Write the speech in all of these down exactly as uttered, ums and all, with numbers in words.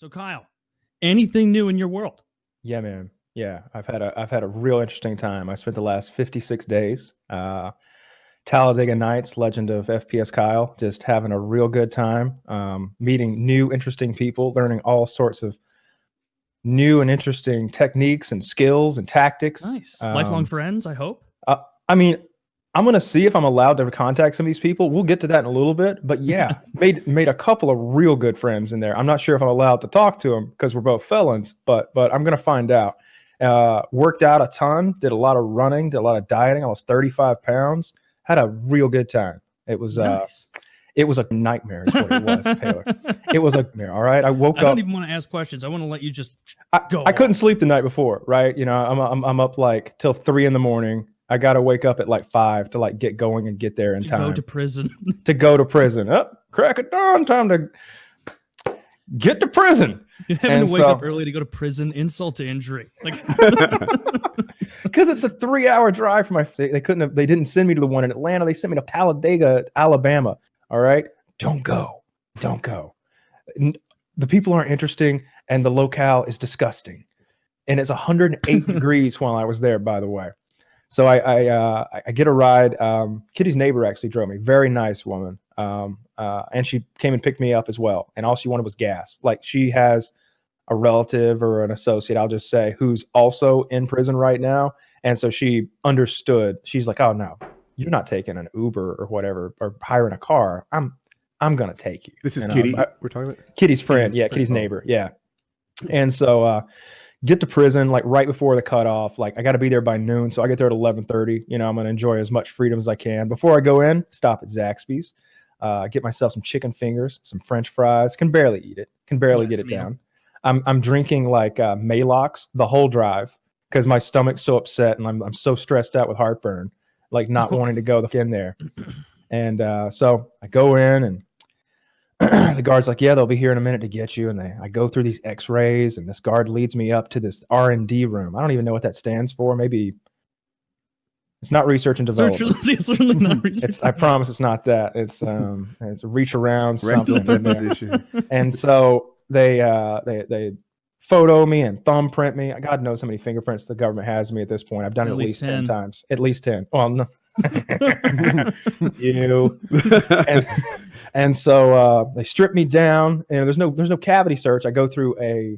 So Kyle, anything new in your world? Yeah, man. Yeah, I've had a I've had a real interesting time. I spent the last fifty-six days, uh, Talladega Nights, Legend of F P S Kyle, just having a real good time, um, meeting new, interesting people, learning all sorts of new and interesting techniques and skills and tactics. Nice. Um, Lifelong friends, I hope. Uh, I mean, I'm going to see if I'm allowed to contact some of these people. We'll get to that in a little bit. But yeah, made made a couple of real good friends in there. I'm not sure if I'm allowed to talk to them because we're both felons, but but I'm going to find out. Uh, worked out a ton, did a lot of running, did a lot of dieting. I was thirty-five pounds. Had a real good time. It was nice. uh, it was a nightmare. Is what it was, Taylor. It was a nightmare. All right, I woke up. I don't up, even want to ask questions. I want to let you just I, go. I couldn't sleep the night before, right? You know, I'm I'm I'm up like till three in the morning. I got to wake up at like five to like get going and get there in to time. To go to prison. To go to prison. Up, oh, crack at dawn. Time to get to prison. You're having and to wake so, up early to go to prison, insult to injury. Like, because it's a three-hour drive from my. They couldn't have. They didn't send me to the one in Atlanta. They sent me to Talladega, Alabama. All right, don't go, don't go. The people aren't interesting, and the locale is disgusting. And it's one hundred eight degrees while I was there, by the way. So I, I, uh, I get a ride. Um, Kitty's neighbor actually drove me. Very nice woman. Um, uh, and she came and picked me up as well. And all she wanted was gas. Like she has a relative or an associate, I'll just say, who's also in prison right now. And so she understood. She's like, oh no, you're not taking an Uber or whatever, or hiring a car. I'm, I'm going to take you. This is and Kitty. I was, I, we're talking about Kitty's friend. Kitty's yeah. Kitty's neighbor. Yeah. And so, uh, get to prison like right before the cutoff. Like I got to be there by noon, so I get there at eleven thirty. You know, I'm gonna enjoy as much freedom as I can before I go in. Stop at Zaxby's, uh, get myself some chicken fingers, some French fries. Can barely eat it. Can barely nice get it meal. down. I'm I'm drinking like uh, Maalox the whole drive because my stomach's so upset and I'm I'm so stressed out with heartburn, like not wanting to go in there. And uh, so I go in and. The guard's like, yeah, they'll be here in a minute to get you. And they, I go through these x-rays and this guard leads me up to this R and D room. I don't even know what that stands for. Maybe it's not research and development. It's certainly not research. It's, I promise it's not that. It's um, it's reach around something. And so they, uh, they, they photo me and thumbprint me. God knows how many fingerprints the government has me at this point. I've done at it at least ten. ten times. At least ten. Well, no. you know. And, and so uh, they strip me down, and there's no there's no cavity search. I go through a,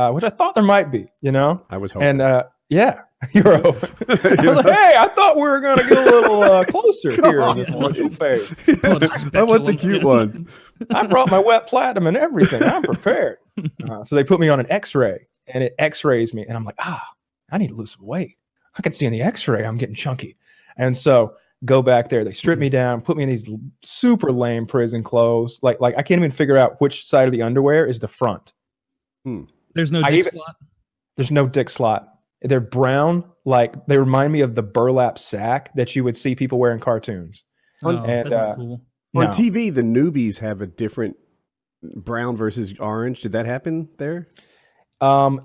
uh, which I thought there might be, you know. I was hoping. And uh, yeah, you were hoping. I was like, hey, I thought we were gonna get a little uh, closer here on, in this little phase. I want the cute one. I brought my wet platinum and everything. I'm prepared. Uh, so they put me on an X-ray, and it X-rays me, and I'm like, ah, I need to lose some weight. I can see in the X-ray I'm getting chunky, and so. Go back there. They strip me down, put me in these super lame prison clothes. Like, like I can't even figure out which side of the underwear is the front. Hmm. There's no dick even, slot. There's no dick slot. They're brown. Like they remind me of the burlap sack that you would see people wear in cartoons. Oh, and, that's uh, cool. No. On T V, the newbies have a different brown versus orange. Did that happen there? Um,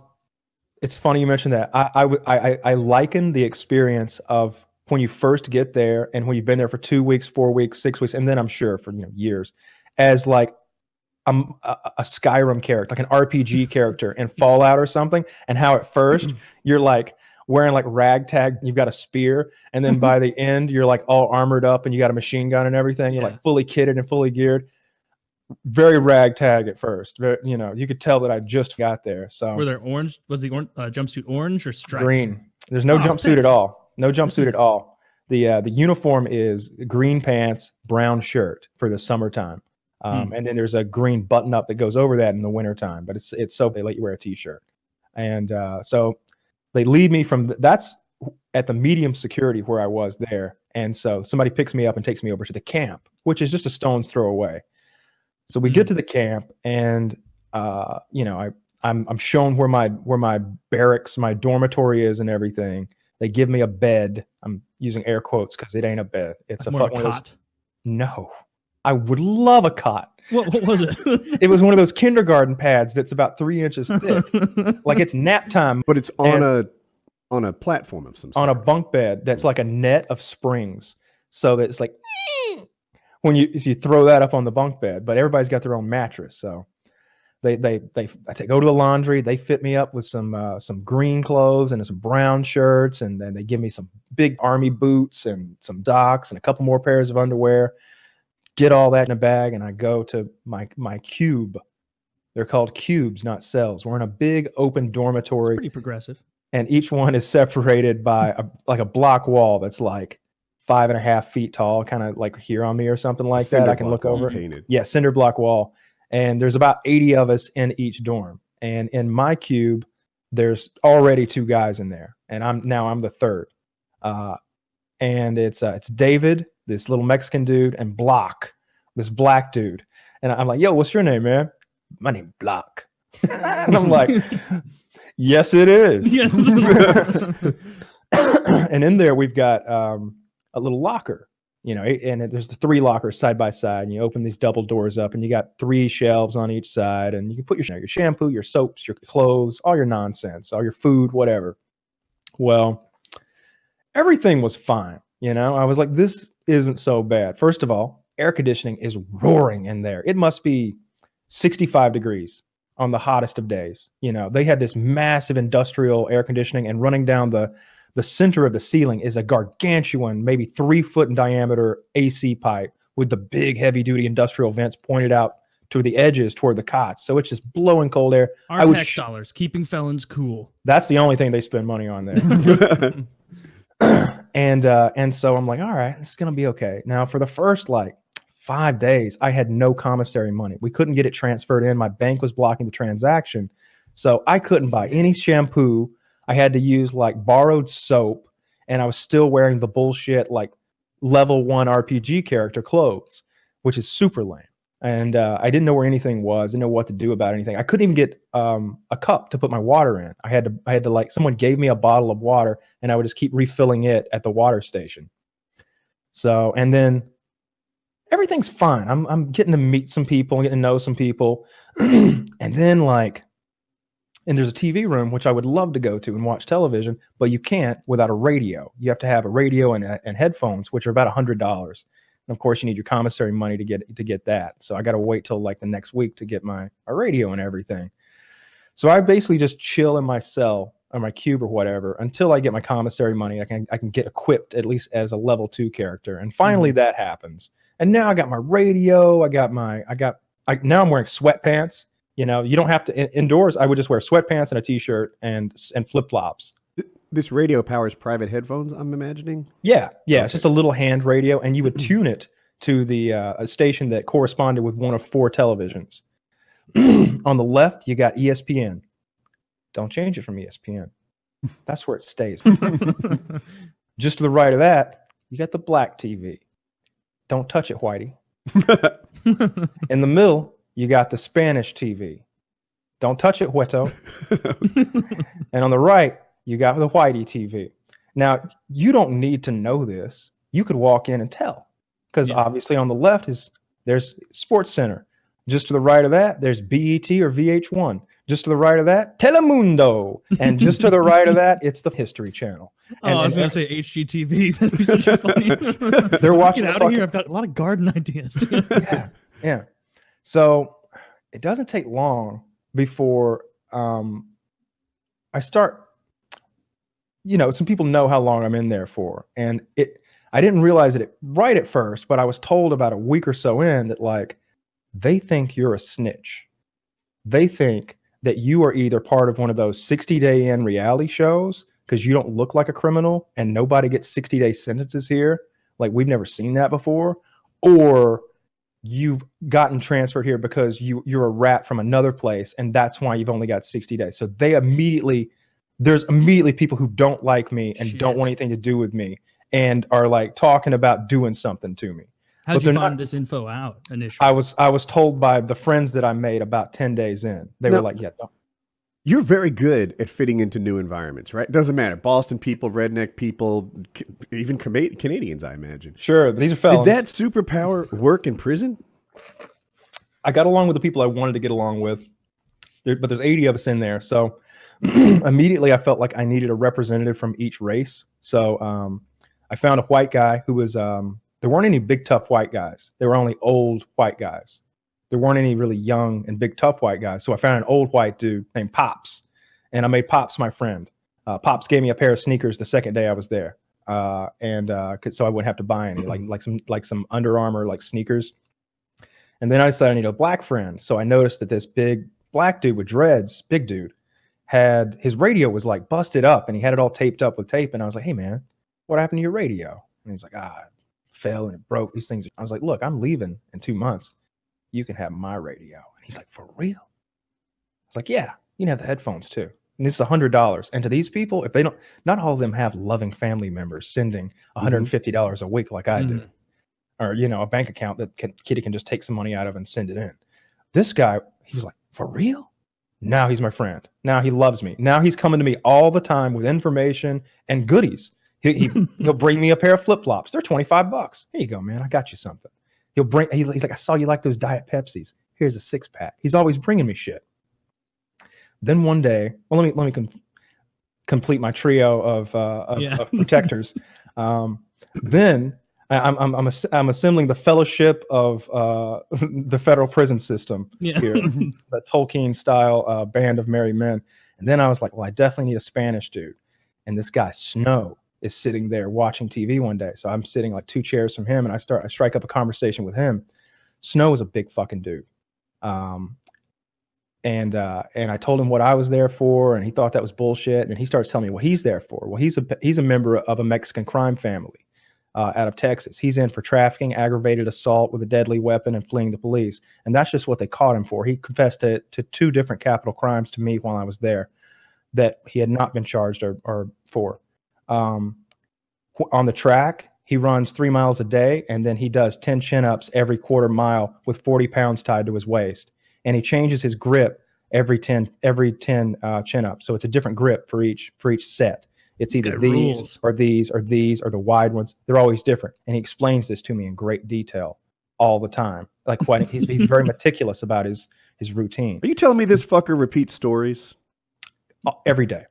it's funny you mentioned that. I I I, I liken the experience of when you first get there and when you've been there for two weeks, four weeks, six weeks, and then I'm sure for you know years, as like a, a Skyrim character, like an R P G character in Fallout or something, and how at first you're like wearing like ragtag, you've got a spear, and then by the end you're like all armored up and you got a machine gun and everything, you're yeah. like fully kitted and fully geared. Very ragtag at first, very, you know. You could tell that I just got there. So were there orange? Was the or uh, jumpsuit orange or striped? Green. There's no oh, jumpsuit thanks. at all. No jumpsuit at all. The uh, the uniform is green pants, brown shirt for the summertime, um, mm. and then there's a green button up that goes over that in the wintertime. But it's it's so they let you wear a t-shirt, and uh, so they lead me from th that's at the medium security where I was there, and so somebody picks me up and takes me over to the camp, which is just a stone's throw away. So we mm. get to the camp, and uh, you know I I'm I'm shown where my where my barracks, my dormitory is, and everything. They give me a bed. I'm using air quotes because it ain't a bed. It's like a, more of a cot. Those... No, I would love a cot. What, what was it? It was one of those kindergarten pads that's about three inches thick. Like it's nap time, but it's on a on a platform of some sort. On a bunk bed that's like a net of springs, so that it's like when you you throw that up on the bunk bed. But everybody's got their own mattress, so They they they I take, go to the laundry. They fit me up with some uh, some green clothes and some brown shirts, and then they give me some big army boots and some docks and a couple more pairs of underwear. Get all that in a bag, and I go to my my cube. They're called cubes, not cells. We're in a big open dormitory. It's pretty progressive. And each one is separated by a, like a block wall that's like five and a half feet tall, kind of like here on me or something like that. I can look over. Painted. Yeah, cinder block wall. And there's about eighty of us in each dorm. And in my cube, there's already two guys in there. And I'm now I'm the third. Uh, and it's uh, it's David, this little Mexican dude, and Block, this black dude. And I'm like, yo, what's your name, man? My name's Block. And I'm like, yes, it is. Yes. And in there, we've got um, a little locker. You know, and there's the three lockers side by side, and you open these double doors up, and you got three shelves on each side, and you can put your, your shampoo, your soaps, your clothes, all your nonsense, all your food, whatever. Well, everything was fine. You know, I was like, this isn't so bad. First of all, air conditioning is roaring in there. It must be sixty-five degrees on the hottest of days. You know, they had this massive industrial air conditioning, and running down the The center of the ceiling is a gargantuan, maybe three foot in diameter A C pipe with the big heavy duty industrial vents pointed out to the edges toward the cots. So it's just blowing cold air. Our tax dollars, keeping felons cool. That's the only thing they spend money on there. and uh, and so I'm like, all right, this is going to be okay. Now, for the first like five days, I had no commissary money. We couldn't get it transferred in. My bank was blocking the transaction. So I couldn't buy any shampoo. I had to use like borrowed soap, and I was still wearing the bullshit like level one R P G character clothes, which is super lame. And uh, I didn't know where anything was. Didn't know what to do about anything. I couldn't even get um, a cup to put my water in. I had to. I had to like someone gave me a bottle of water, and I would just keep refilling it at the water station. So and then everything's fine. I'm I'm getting to meet some people, I'm getting to know some people, and then like. And there's a T V room, which I would love to go to and watch television, but you can't without a radio. You have to have a radio and, and headphones, which are about a hundred dollars. And of course, you need your commissary money to get to get that. So I got to wait till like the next week to get my a radio and everything. So I basically just chill in my cell or my cube or whatever until I get my commissary money. I can I can get equipped at least as a level two character. And finally, mm-hmm. that happens. And now I got my radio. I got my I got I, now I'm wearing sweatpants. You know, you don't have to in indoors. I would just wear sweatpants and a t-shirt and and flip-flops. This radio powers private headphones, I'm imagining. Yeah, yeah, okay. It's just a little hand radio, and you would tune it to the uh, a station that corresponded with one of four televisions. On the left, you got E S P N. Don't change it from E S P N. That's where it stays. Just to the right of that, you got the black T V. Don't touch it, Whitey. In the middle. You got the Spanish T V. Don't touch it, Hueto. And on the right, you got the Whitey T V. Now, you don't need to know this. You could walk in and tell. Because yeah. obviously on the left, is there's Sports Center. Just to the right of that, there's B E T or V H one. Just to the right of that, Telemundo. And just to the right of that, it's the History Channel. And, oh, I was going to say H G T V. That'd be such a funny... They're watching... Get out of here. I've got a lot of garden ideas. Yeah, yeah. So it doesn't take long before um, I start, you know, some people know how long I'm in there for. And it, I didn't realize it right at first, but I was told about a week or so in that, like, they think you're a snitch. They think that you are either part of one of those sixty day in reality shows because you don't look like a criminal and nobody gets sixty day sentences here. Like, we've never seen that before. Or... you've gotten transferred here because you you're a rat from another place, and that's why you've only got sixty days. So they immediately, there's immediately people who don't like me and Shit. don't want anything to do with me, and are like talking about doing something to me. How did you find not, this info out initially? I was I was told by the friends that I made about ten days in. They now, were like, yeah. Don't. You're very good at fitting into new environments, right? Doesn't matter. Boston people, redneck people, even Canadians, I imagine. Sure, but these are felons. Did that superpower work in prison? I got along with the people I wanted to get along with, there, but there's eighty of us in there. So immediately I felt like I needed a representative from each race. So um, I found a white guy who was, um, there weren't any big, tough white guys. There were only old white guys. there weren't any really young and big, tough white guys. So I found an old white dude named Pops, and I made Pops my friend. Uh, Pops gave me a pair of sneakers the second day I was there. Uh, and uh, so I wouldn't have to buy any, like, like some like some Under Armour, like sneakers. And then I decided I needed a black friend. So I noticed that this big black dude with dreads, big dude, had his radio was like busted up, and he had it all taped up with tape. And I was like, hey, man, what happened to your radio? And he's like, ah, it fell and it broke. These things. I was like, look, I'm leaving in two months. You can have my radio. And he's like, for real? I was like, yeah, you can have the headphones too. And it's one hundred dollars. And to these people, if they don't, not all of them have loving family members sending one hundred fifty dollars mm-hmm. a week like I mm-hmm. do. Or, you know, a bank account that can, Kitty can just take some money out of and send it in. This guy, he was like, for real? Now he's my friend. Now he loves me. Now he's coming to me all the time with information and goodies. He, he, he'll bring me a pair of flip-flops. They're twenty-five bucks. Here you go, man. I got you something. He'll bring, he's like, I saw you like those Diet Pepsis. Here's a six pack. He's always bringing me shit. Then one day, well, let me, let me com complete my trio of, uh, of, yeah. of protectors. um, then I, I'm, I'm, I'm, ass I'm assembling the fellowship of, uh, the federal prison system yeah. here, the Tolkien style, uh, band of merry men. And then I was like, well, I definitely need a Spanish dude. And this guy Snow is sitting there watching T V one day. So I'm sitting like two chairs from him, and I start, I strike up a conversation with him. Snow is a big fucking dude. Um, And uh, and I told him what I was there for, and he thought that was bullshit. And he starts telling me what he's there for. Well, he's a he's a member of a Mexican crime family uh, out of Texas. He's in for trafficking, aggravated assault with a deadly weapon, and fleeing the police. And that's just what they caught him for. He confessed to, to two different capital crimes to me while I was there that he had not been charged or, or for. Um, on the track, he runs three miles a day, and then he does ten chin-ups every quarter mile with forty pounds tied to his waist. And he changes his grip every ten every ten uh, chin up, so it's a different grip for each for each set. It's either these rules. or these or these or the wide ones. They're always different. And he explains this to me in great detail all the time. Like what he's he's very meticulous about his his routine. Are you telling me this fucker repeats stories every day?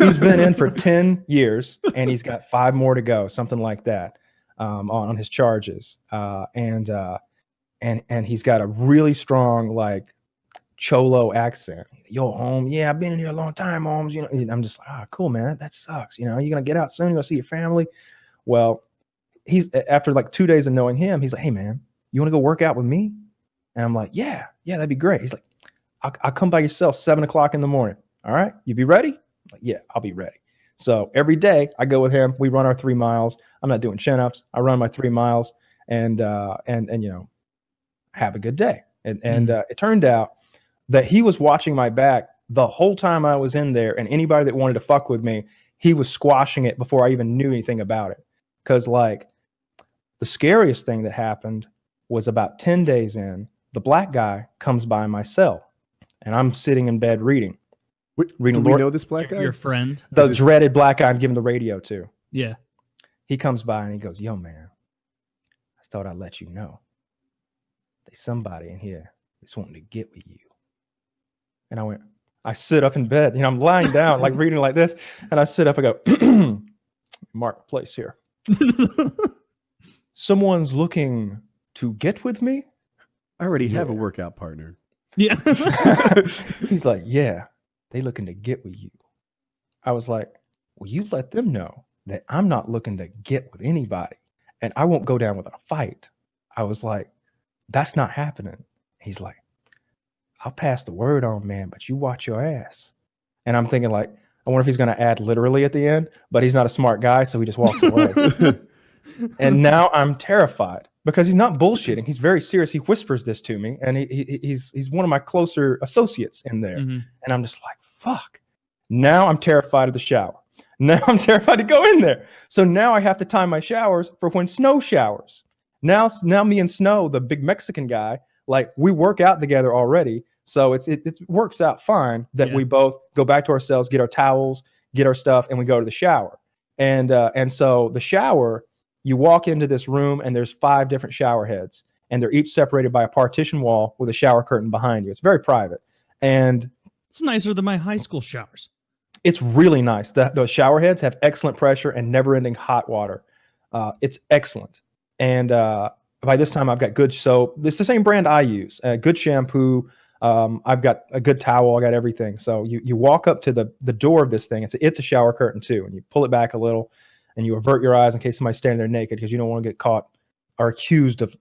He's been in for ten years, and he's got five more to go, something like that, um, on, on his charges. Uh, and uh, And and he's got a really strong like Cholo accent. Yo, Holmes, yeah, I've been in here a long time, Holmes. You know, and I'm just like, ah, oh, cool, man. That sucks. You know, you're gonna get out soon. You're gonna see your family. Well, he's after like two days of knowing him, he's like, hey, man, you want to go work out with me? And I'm like, yeah, yeah, that'd be great. He's like, I'll, I'll come by your cell seven o'clock in the morning. All right, you be ready? I'm like, yeah, I'll be ready. So every day I go with him. We run our three miles. I'm not doing chin ups. I run my three miles, and uh, and and you know. have a good day. And, and uh, it turned out that he was watching my back the whole time I was in there. And anybody that wanted to fuck with me, he was squashing it before I even knew anything about it. Because like the scariest thing that happened was about ten days in, the black guy comes by my cell and I'm sitting in bed reading. Wait, reading do Lord, we know this black guy? Your friend? The dreaded black guy I'm giving the radio to. Yeah. He comes by and he goes, yo, man, I thought I'd let you know. There's somebody in here that's wanting to get with you. And I went, I sit up in bed, you know, I'm lying down, like reading like this. And I sit up, I go, mark place here. Someone's looking to get with me. I already yeah. have a workout partner. Yeah. He's like, yeah, they looking to get with you. I was like, well, you let them know that I'm not looking to get with anybody. And I won't go down without a fight. I was like, that's not happening. He's like, I'll pass the word on, man, but you watch your ass. And I'm thinking like, I wonder if he's going to add literally at the end, but he's not a smart guy. So he just walks away. And now I'm terrified because he's not bullshitting. He's very serious. He whispers this to me, and he, he, he's, he's one of my closer associates in there. Mm-hmm. And I'm just like, fuck. Now I'm terrified of the shower. Now I'm terrified to go in there. So now I have to time my showers for when Snow showers. Now, now me and Snow, the big Mexican guy, like we work out together already. So it's, it, it works out fine that yeah. we both go back to ourselves, get our towels, get our stuff, and we go to the shower. And, uh, and so the shower, you walk into this room and there's five different shower heads, and they're each separated by a partition wall with a shower curtain behind you. It's very private. And it's nicer than my high school showers. It's really nice. The, the shower heads have excellent pressure and never ending hot water. Uh, it's excellent. And uh, by this time I've got good soap. It's the same brand I use, uh, good shampoo. Um, I've got a good towel. I got everything. So you, you walk up to the, the door of this thing. It's a, it's a shower curtain too. And you pull it back a little and you avert your eyes in case somebody's standing there naked, because you don't want to get caught or accused of,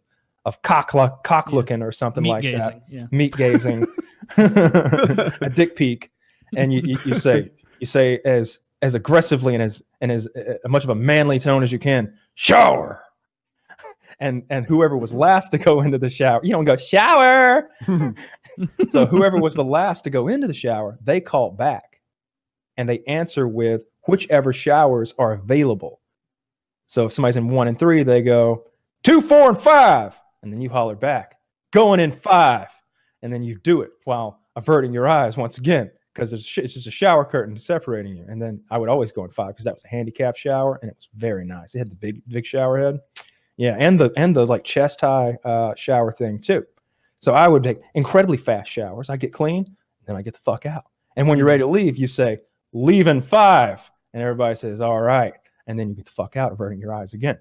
of cock, look, cock yeah. looking or something Meat like gazing. that. Yeah. Meat gazing, a dick peek. And you, you, you say, you say as, as aggressively and as, and as uh, much of a manly tone as you can, shower. And and whoever was last to go into the shower, you don't go shower. So whoever was the last to go into the shower, they call back, and they answer with whichever showers are available. So if somebody's in one and three, they go two, four, and five, and then you holler back, going in five, and then you do it while averting your eyes once again, because there's it's just a shower curtain separating you. And then I would always go in five because that was a handicap shower, and it was very nice. It had the big big shower head. Yeah, and the and the like chest high uh, shower thing too. So I would take incredibly fast showers. I get clean, then I get the fuck out. And when you're ready to leave, you say leave in five, and everybody says all right, and then you get the fuck out, averting your eyes again.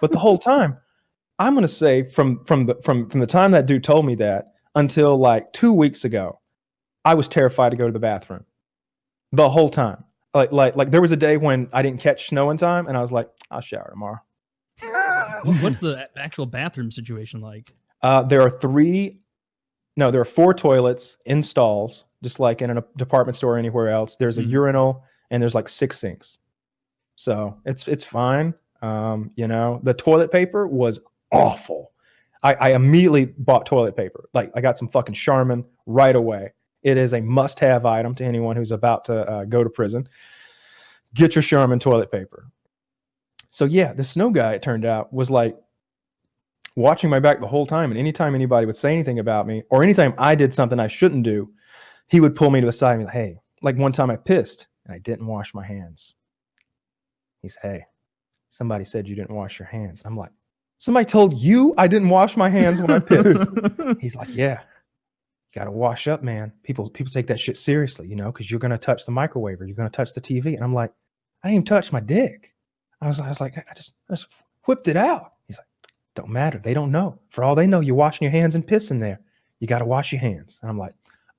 But the whole time, I'm gonna say from from the from from the time that dude told me that until like two weeks ago, I was terrified to go to the bathroom. The whole time, like like like there was a day when I didn't catch snow in time, and I was like, I'll shower tomorrow. What's the actual bathroom situation like? Uh, there are three, no, there are four toilets in stalls, just like in a department store or anywhere else. There's mm-hmm. a urinal and there's like six sinks. So it's it's fine. Um, you know, the toilet paper was awful. I, I immediately bought toilet paper. Like I got some fucking Charmin right away. It is a must-have item to anyone who's about to uh, go to prison. Get your Charmin toilet paper. So yeah, the snow guy, it turned out, was like watching my back the whole time. And anytime anybody would say anything about me or anytime I did something I shouldn't do, he would pull me to the side and be like, hey, like one time I pissed and I didn't wash my hands. He's, hey, somebody said you didn't wash your hands. I'm like, somebody told you I didn't wash my hands when I pissed. He's like, yeah, you got to wash up, man. People, people take that shit seriously, you know, because you're going to touch the microwave or you're going to touch the T V. And I'm like, I didn't even touch my dick. I was, I was like, I just, I just whipped it out. He's like, don't matter. They don't know. For all they know, you're washing your hands and pissing there. You got to wash your hands. And I'm like,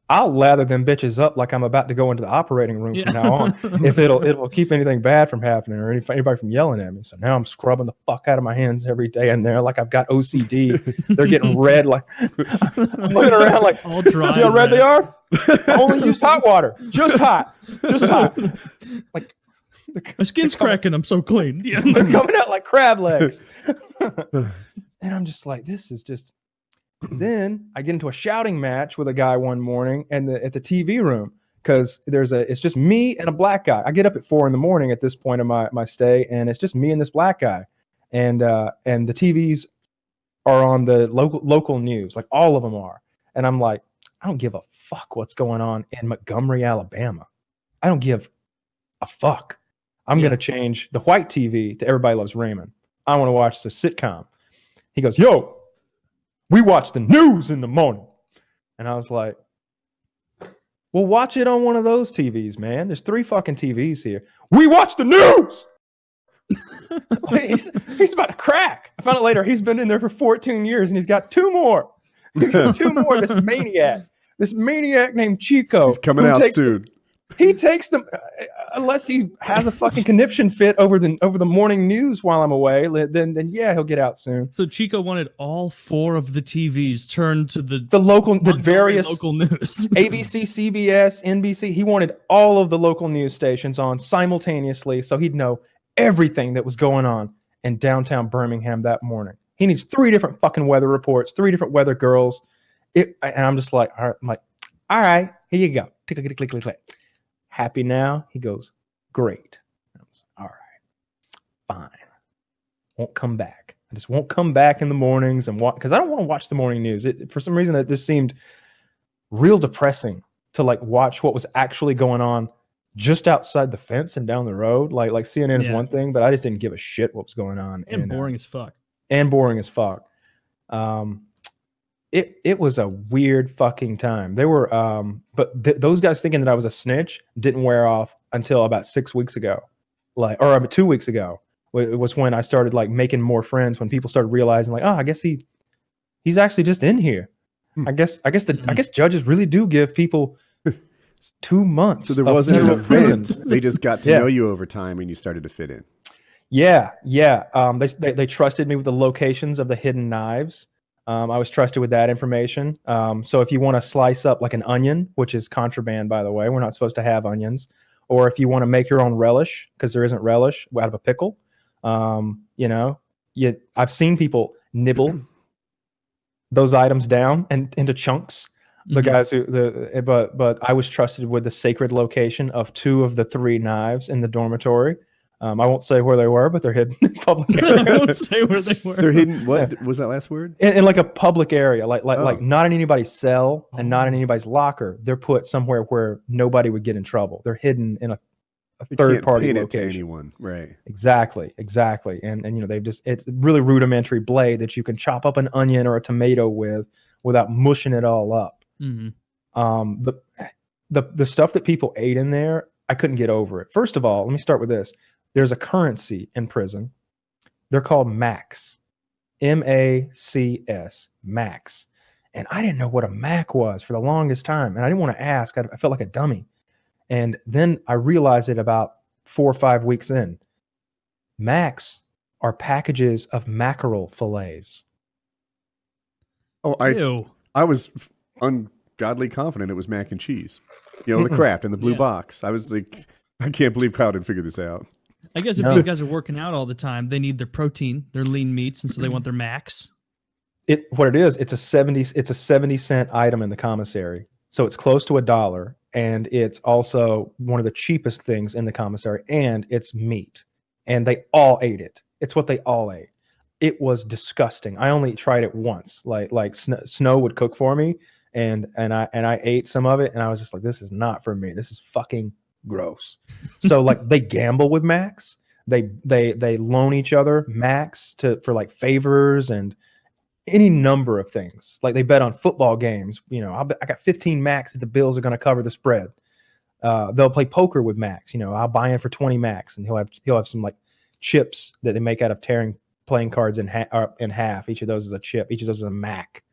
I'll lather them bitches up like I'm about to go into the operating room yeah. from now on. If it'll, it'll keep anything bad from happening or anybody from yelling at me. So now I'm scrubbing the fuck out of my hands every day in there like I've got O C D. They're getting red. Like I'm looking around like, all dry, you know how red they are? I only used hot water. Just hot. Just hot. Like, my skin's cracking. I'm so clean. Yeah. They're coming out like crab legs. And I'm just like, this is just. Then I get into a shouting match with a guy one morning and the, at the T V room because there's a. It's just me and a black guy. I get up at four in the morning at this point of my my stay, and it's just me and this black guy, and uh, and the T Vs are on the local local news, like all of them are, and I'm like, I don't give a fuck what's going on in Montgomery, Alabama. I don't give a fuck. I'm yeah. going to change the white T V to Everybody Loves Raymond. I want to watch the sitcom. He goes, yo, we watch the news in the morning. And I was like, well, watch it on one of those T Vs, man. There's three fucking T Vs here. We watch the news. he's, he's about to crack. I found out later he's been in there for fourteen years and he's got two more. He's got two more, this maniac. This maniac named Chico. He's coming out soon. The, He takes them, unless he has a fucking conniption fit over the over the morning news while I'm away. Then then yeah, he'll get out soon. So Chico wanted all four of the T Vs turned to the the local, the various local news, A B C, C B S, N B C. He wanted all of the local news stations on simultaneously, so he'd know everything that was going on in downtown Birmingham that morning. He needs three different fucking weather reports, three different weather girls. It, and I'm just like, all right, I'm like, all right, here you go. Click click click click click. Happy now? He goes, great. I was, all right, fine. Won't come back. I just won't come back in the mornings and watch because I don't want to watch the morning news. It, for some reason, that just seemed real depressing to like watch what was actually going on just outside the fence and down the road. Like like C N N yeah. is one thing, but I just didn't give a shit what was going on. And, and boring uh, as fuck. And boring as fuck. Um, It it was a weird fucking time. They were, um, but th those guys thinking that I was a snitch didn't wear off until about six weeks ago, like or about two weeks ago, was when I started like making more friends, when people started realizing like, oh, I guess he he's actually just in here. Hmm. I guess I guess the I guess judges really do give people two months. So there wasn't enough prisons. They just got to yeah. know you over time and you started to fit in. Yeah, yeah. Um, they, they they trusted me with the locations of the hidden knives. Um, I was trusted with that information. Um, so if you want to slice up like an onion, which is contraband, by the way, we're not supposed to have onions. Or if you want to make your own relish, because there isn't relish out of a pickle, um, you know, you, I've seen people nibble those items down and into chunks. The guys who the but but I was trusted with the sacred location of two of the three knives in the dormitory. Um, I won't say where they were, but they're hidden in public areas. I won't say where they were. They're hidden. What yeah. was that last word? In, in like a public area, like like oh. like not in anybody's cell and oh. not in anybody's locker. They're put somewhere where nobody would get in trouble. They're hidden in a, a third party location. You can't paint it to anyone, right? Exactly, exactly. And and you know they've just it's really rudimentary blade that you can chop up an onion or a tomato with without mushing it all up. Mm-hmm. Um, the the the stuff that people ate in there, I couldn't get over it. First of all, let me start with this. There's a currency in prison. They're called Macs, M A C S, Macs. And I didn't know what a Mac was for the longest time. And I didn't want to ask. I, I felt like a dummy. And then I realized it about four or five weeks in. Macs are packages of mackerel fillets. Oh, I, Ew. I was ungodly confident it was mac and cheese. You know, the crap in the blue yeah. box. I was like, I can't believe Kyle didn't figure this out. I guess if no. these guys are working out all the time, they need their protein, their lean meats, and so they want their Macs. It what it is, it's a seventy it's a seventy cent item in the commissary. So it's close to a dollar, and it's also one of the cheapest things in the commissary, and it's meat. And they all ate it. It's what they all ate. It was disgusting. I only tried it once. Like like Snow, Snow would cook for me, and and I and I ate some of it, and I was just like, this is not for me. This is fucking gross. So like they gamble with Macs. They they they loan each other Macs to for like favors and any number of things. Like they bet on football games. You know, I'll bet, I got fifteen Macs that the Bills are going to cover the spread. Uh, they'll play poker with Macs. You know, I'll buy in for twenty Macs, and he'll have he'll have some like chips that they make out of tearing playing cards in ha or in half. Each of those is a chip. Each of those is a Mac.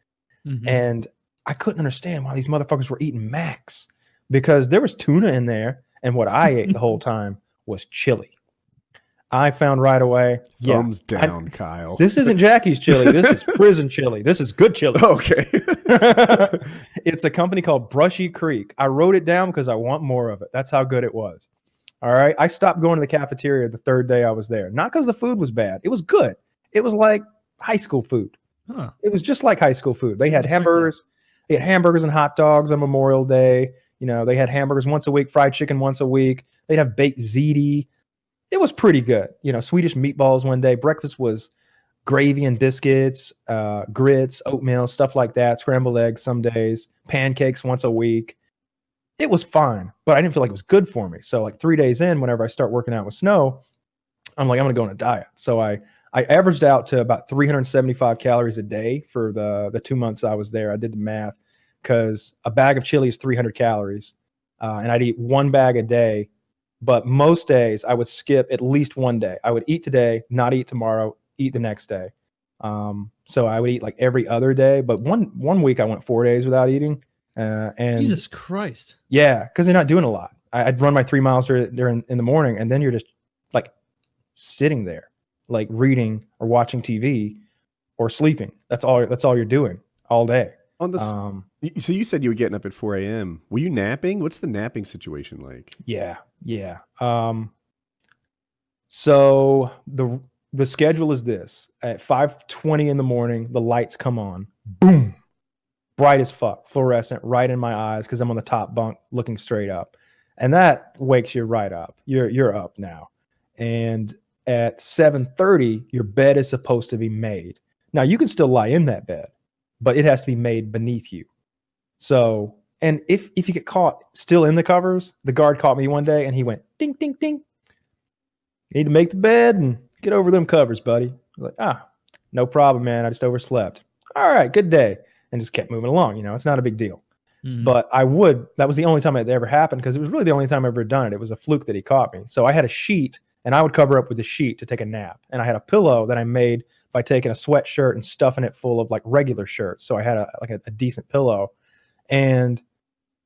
Mm-hmm. And I couldn't understand why these motherfuckers were eating Macs, because there was tuna in there. And what I ate the whole time was chili. I found right away. Thumbs yeah, down, I, Kyle. This isn't Jackie's chili. This is prison chili. This is good chili. Okay. It's a company called Brushy Creek. I wrote it down because I want more of it. That's how good it was. All right. I stopped going to the cafeteria the third day I was there. Not because the food was bad. It was good. It was like high school food. Huh. It was just like high school food. They had That's hamburgers. Right. They had hamburgers and hot dogs on Memorial Day. You know, they had hamburgers once a week, fried chicken once a week. They'd have baked ziti. It was pretty good. You know, Swedish meatballs one day. Breakfast was gravy and biscuits, uh, grits, oatmeal, stuff like that. Scrambled eggs some days. Pancakes once a week. It was fine, but I didn't feel like it was good for me. So like three days in, whenever I start working out with Snow, I'm like, I'm going to go on a diet. So I, I averaged out to about three hundred seventy-five calories a day for the, the two months I was there. I did the math. Because a bag of chili is three hundred calories, uh, and I'd eat one bag a day. But most days, I would skip at least one day. I would eat today, not eat tomorrow, eat the next day. Um, so I would eat like every other day. But one one week, I went four days without eating. Uh, and Jesus Christ! Yeah, because they're not doing a lot. I, I'd run my three miles during in the morning, and then you're just like sitting there, like reading or watching T V or sleeping. That's all. That's all you're doing all day. On this, um, so you said you were getting up at four A M Were you napping? What's the napping situation like? Yeah, yeah. Um, so the the schedule is this: at five twenty in the morning, the lights come on, boom, bright as fuck, fluorescent, right in my eyes because I'm on the top bunk, looking straight up, and that wakes you right up. You're you're up now. And at seven thirty, your bed is supposed to be made. Now you can still lie in that bed, but it has to be made beneath you. So, and if if you get caught still in the covers, the guard caught me one day and he went, ding, ding, ding. You need to make the bed and get over them covers, buddy. I'm like, ah, no problem, man. I just overslept. All right, good day. And just kept moving along. You know, it's not a big deal. Mm-hmm. But I would, that was the only time it ever happened because it was really the only time I've ever done it. It was a fluke that he caught me. So I had a sheet and I would cover up with a sheet to take a nap. And I had a pillow that I made by taking a sweatshirt and stuffing it full of like regular shirts. So I had a, like a, a decent pillow, and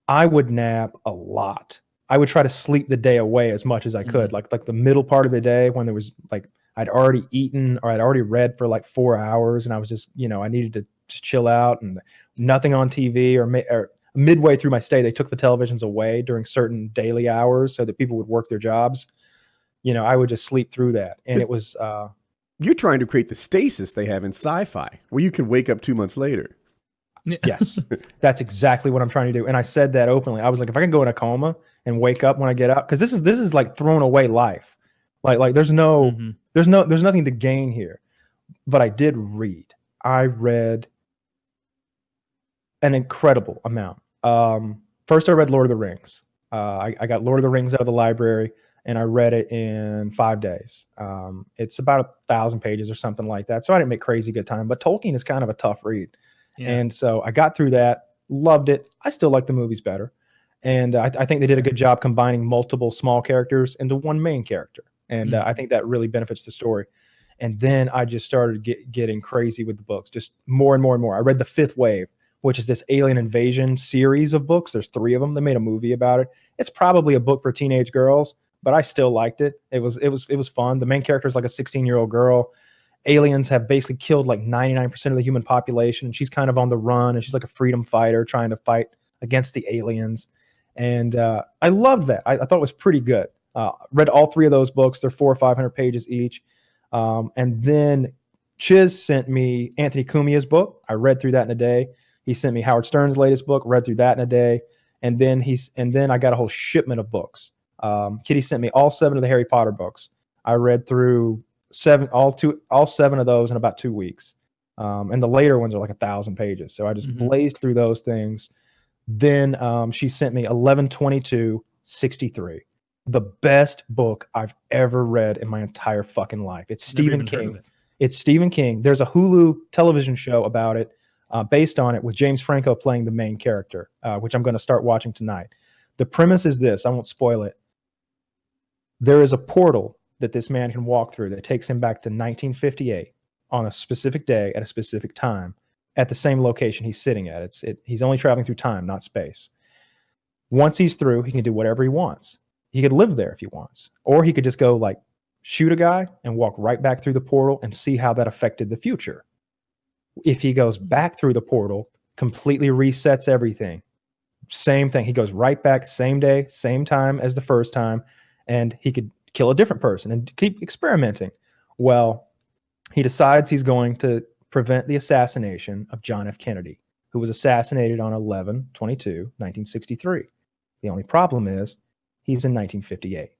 I would nap a lot. I would try to sleep the day away as much as I could. Mm-hmm. Like, like the middle part of the day when there was like, I'd already eaten or I'd already read for like four hours and I was just, you know, I needed to just chill out and nothing on T V or, or midway through my stay, they took the televisions away during certain daily hours so that people would work their jobs. You know, I would just sleep through that. And it was, uh, you're trying to create the stasis they have in sci-fi where you can wake up two months later. Yes, that's exactly what I'm trying to do. And I said that openly. I was like, if I can go in a coma and wake up when I get up, because this is, this is like thrown away life. Like, like there's no, mm-hmm. there's no, there's nothing to gain here. But I did read. I read an incredible amount. Um, first, I read Lord of the Rings. Uh, I, I got Lord of the Rings out of the library, and I read it in five days. Um, it's about a thousand pages or something like that. So I didn't make crazy good time. But Tolkien is kind of a tough read. Yeah. And so I got through that, loved it. I still like the movies better. And I, I think they did a good job combining multiple small characters into one main character. And mm-hmm. uh, I think that really benefits the story. And then I just started get, getting crazy with the books, just more and more and more. I read The Fifth Wave, which is this alien invasion series of books. There's three of them. They made a movie about it. It's probably a book for teenage girls, but I still liked it. It was, it was, it was fun. The main character is like a sixteen-year-old girl. Aliens have basically killed like ninety-nine percent of the human population. And she's kind of on the run, and she's like a freedom fighter trying to fight against the aliens. And uh, I loved that. I, I thought it was pretty good. Uh, read all three of those books. They're four or five hundred pages each. Um, and then Chiz sent me Anthony Cumia's book. I read through that in a day. He sent me Howard Stern's latest book. Read through that in a day. And then he's and then I got a whole shipment of books. Um, Kitty sent me all seven of the Harry Potter books. I read through. Seven, all two, all seven of those in about two weeks, um, and the later ones are like a thousand pages. So I just mm-hmm. blazed through those things. Then um, she sent me eleven twenty-two sixty-three, the best book I've ever read in my entire fucking life. It's Stephen King. It. It's Stephen King. There's a Hulu television show about it, uh, based on it, with James Franco playing the main character, uh, which I'm going to start watching tonight. The premise is this. I won't spoil it. There is a portal that this man can walk through that takes him back to nineteen fifty-eight on a specific day at a specific time at the same location he's sitting at. It's it, he's only traveling through time, not space. Once he's through, he can do whatever he wants. He could live there if he wants, or he could just go like shoot a guy and walk right back through the portal and see how that affected the future. If he goes back through the portal, completely resets everything. Same thing. He goes right back, same day, same time as the first time, and he could kill a different person and keep experimenting. Well, he decides he's going to prevent the assassination of John F. Kennedy, who was assassinated on eleven twenty-two nineteen sixty-three. The only problem is he's in nineteen fifty-eight.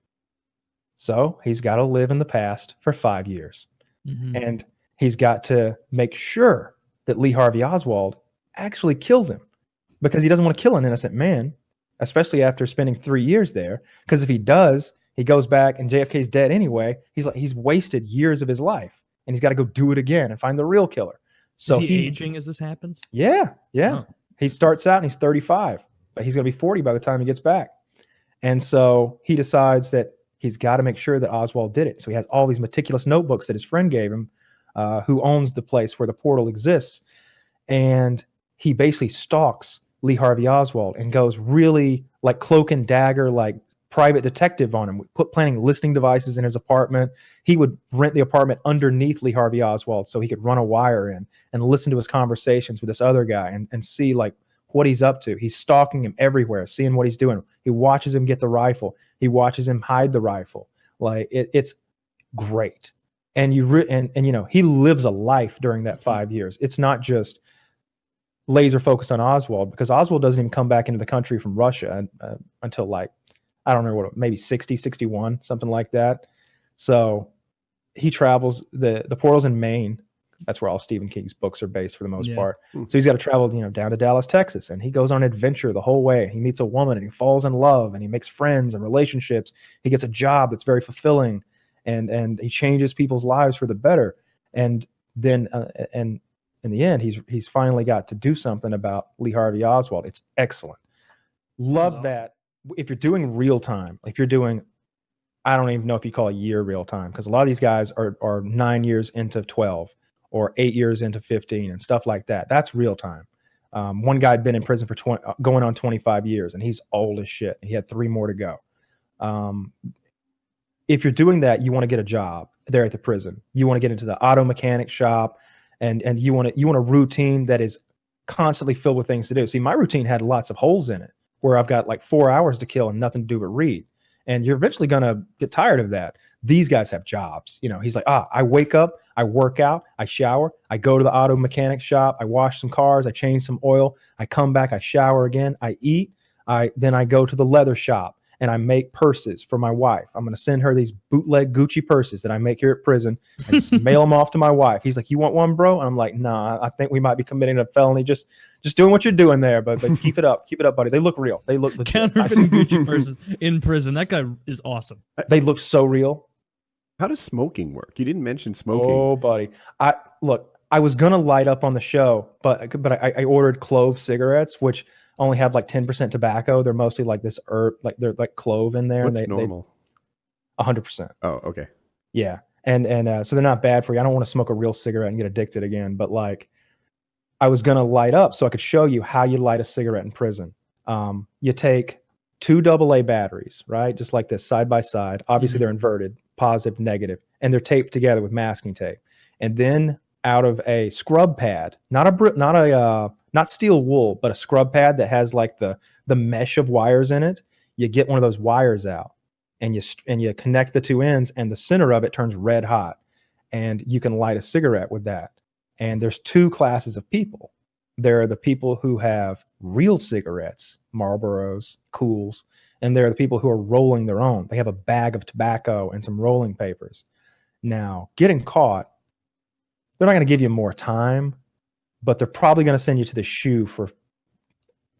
So he's got to live in the past for five years. Mm-hmm. And he's got to make sure that Lee Harvey Oswald actually killed him, because he doesn't want to kill an innocent man, especially after spending three years there. Because if he does, he goes back and J F K's dead anyway. He's like, he's wasted years of his life, and he's got to go do it again and find the real killer. So is he, he aging as this happens? Yeah. Yeah. Huh. He starts out and he's thirty-five, but he's going to be forty by the time he gets back. And so he decides that he's got to make sure that Oswald did it. So he has all these meticulous notebooks that his friend gave him, uh, who owns the place where the portal exists. And he basically stalks Lee Harvey Oswald and goes really like cloak and dagger, like private detective on him. We put planting listening devices in his apartment. He would rent the apartment underneath Lee Harvey Oswald so he could run a wire in and listen to his conversations with this other guy and, and see like what he's up to. He's stalking him everywhere, seeing what he's doing. He watches him get the rifle. He watches him hide the rifle. Like it, it's great. And you re and, and you know, he lives a life during that five years. It's not just laser focused on Oswald, because Oswald doesn't even come back into the country from Russia and, uh, until like, I don't know what, maybe sixty, sixty-one, something like that. So he travels, the, the portal's in Maine. That's where all Stephen King's books are based for the most yeah. part. So he's got to travel, you know, down to Dallas, Texas, and he goes on an adventure the whole way. He meets a woman and he falls in love and he makes friends and relationships. He gets a job that's very fulfilling, and, and he changes people's lives for the better. And then, uh, and in the end, he's, he's finally got to do something about Lee Harvey Oswald. It's excellent. Love that. Awesome. That. If you're doing real time, if you're doing I don't even know if you call a year real time, because a lot of these guys are, are nine years into twelve or eight years into fifteen and stuff like that. That's real time. Um, one guy had been in prison for twenty, going on twenty-five years, and he's old as shit. He had three more to go. Um, if you're doing that, you want to get a job there at the prison. You want to get into the auto mechanic shop, and and you want to, you want a routine that is constantly filled with things to do. See, my routine had lots of holes in it where I've got like four hours to kill and nothing to do but read. And you're eventually going to get tired of that. These guys have jobs. You know, he's like, ah, I wake up, I work out, I shower, I go to the auto mechanic shop, I wash some cars, I change some oil, I come back, I shower again, I eat, I then I go to the leather shop and I make purses for my wife. I'm going to send her these bootleg Gucci purses that I make here at prison and just mail them off to my wife. He's like, you want one, bro? And I'm like, nah, I think we might be committing a felony. Just, just doing what you're doing there, but, but keep it up. Keep it up, buddy. They look real. They look legit. Counterfeiting Gucci purses in prison. That guy is awesome. They look so real. How does smoking work? You didn't mention smoking. Oh, buddy. I look, I was going to light up on the show, but, but I, I ordered clove cigarettes, which only have like ten percent tobacco. They're mostly like this herb, like they're like clove in there. What's and they, normal? one hundred percent. Oh, okay. Yeah. And, and uh, so they're not bad for you. I don't want to smoke a real cigarette and get addicted again, but like I was going to light up so I could show you how you light a cigarette in prison. Um, you take two double A batteries, right? Just like this, side by side. Obviously, mm-hmm. they're inverted, positive, negative, and they're taped together with masking tape. And then out of a scrub pad, not a, not a, uh, not steel wool, but a scrub pad that has like the, the mesh of wires in it. You get one of those wires out and you, and you connect the two ends, and the center of it turns red hot, and you can light a cigarette with that. And there's two classes of people. There are the people who have real cigarettes, Marlboros, Cools, and there are the people who are rolling their own. They have a bag of tobacco and some rolling papers. Now, getting caught, they're not going to give you more time, but they're probably going to send you to the shoe for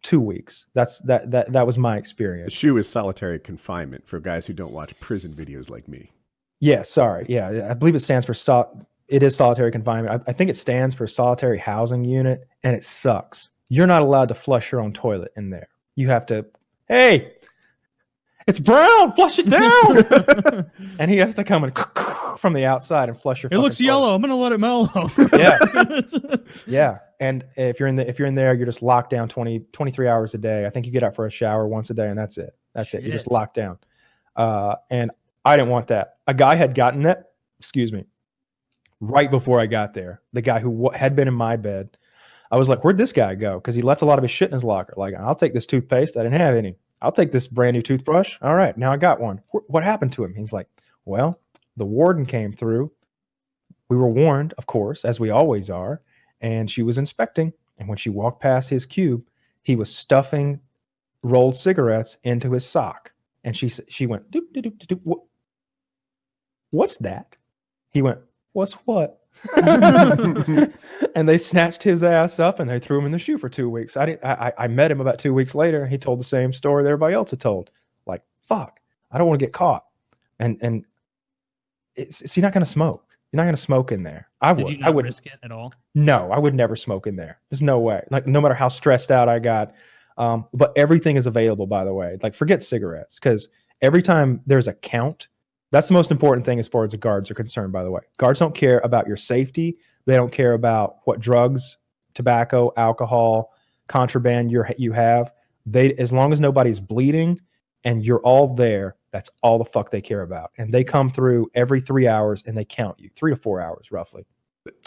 two weeks. That's that that that was my experience. The shoe is solitary confinement for guys who don't watch prison videos like me. Yeah, sorry. Yeah, I believe it stands for so. It is solitary confinement. I, I think it stands for solitary housing unit, and it sucks. You're not allowed to flush your own toilet in there. You have to, hey, it's brown, flush it down. And he has to come and from the outside and flush your. It looks yellow. Toilet. I'm gonna let it mellow. Yeah, yeah. And if you're in the if you're in there, you're just locked down twenty, twenty-three hours a day. I think you get out for a shower once a day, and that's it. That's Shit. it. You're just locked down. Uh, and I didn't want that. A guy had gotten it. Excuse me. Right before I got there, the guy who w had been in my bed, I was like, where'd this guy go? Because he left a lot of his shit in his locker. Like, I'll take this toothpaste. I didn't have any. I'll take this brand new toothbrush. All right, now I got one. Wh what happened to him? He's like, well, the warden came through. We were warned, of course, as we always are. And she was inspecting. And when she walked past his cube, he was stuffing rolled cigarettes into his sock. And she, she went, doop, doop, doop, doop, what? What's that? He went, what's what? And they snatched his ass up and they threw him in the shoe for two weeks. I didn't. I, I met him about two weeks later. He told the same story that everybody else had told. Like, fuck, I don't want to get caught. And and it's, it's you're not gonna smoke. You're not gonna smoke in there. I would. Did you not I would risk it at all? No, I would never smoke in there. There's no way. Like, no matter how stressed out I got. Um, but everything is available. By the way, like, forget cigarettes, because every time there's a count. That's the most important thing as far as the guards are concerned, by the way. Guards don't care about your safety. They don't care about what drugs, tobacco, alcohol, contraband you're, you have. They, as long as nobody's bleeding and you're all there, that's all the fuck they care about. And they come through every three hours and they count you, three to four hours roughly.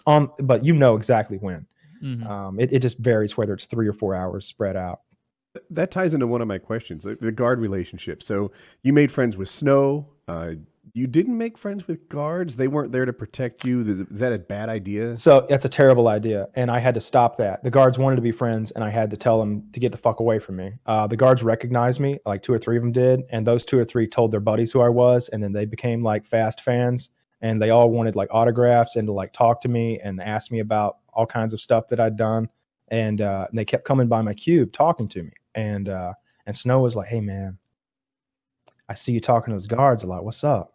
Um, but you know exactly when. Mm-hmm. um, it, it just varies whether it's three or four hours spread out. That ties into one of my questions, the guard relationship. So you made friends with Snow. Uh, You didn't make friends with guards. They weren't there to protect you. Is that a bad idea? So that's a terrible idea, and I had to stop that. The guards wanted to be friends, and I had to tell them to get the fuck away from me. Uh, the guards recognized me, like two or three of them did, and those two or three told their buddies who I was, and then they became like fast fans, and they all wanted like autographs and to like talk to me and ask me about all kinds of stuff that I'd done, and, uh, and they kept coming by my cube talking to me, and uh, and Snow was like, "Hey man, I see you talking to those guards a lot. What's up?"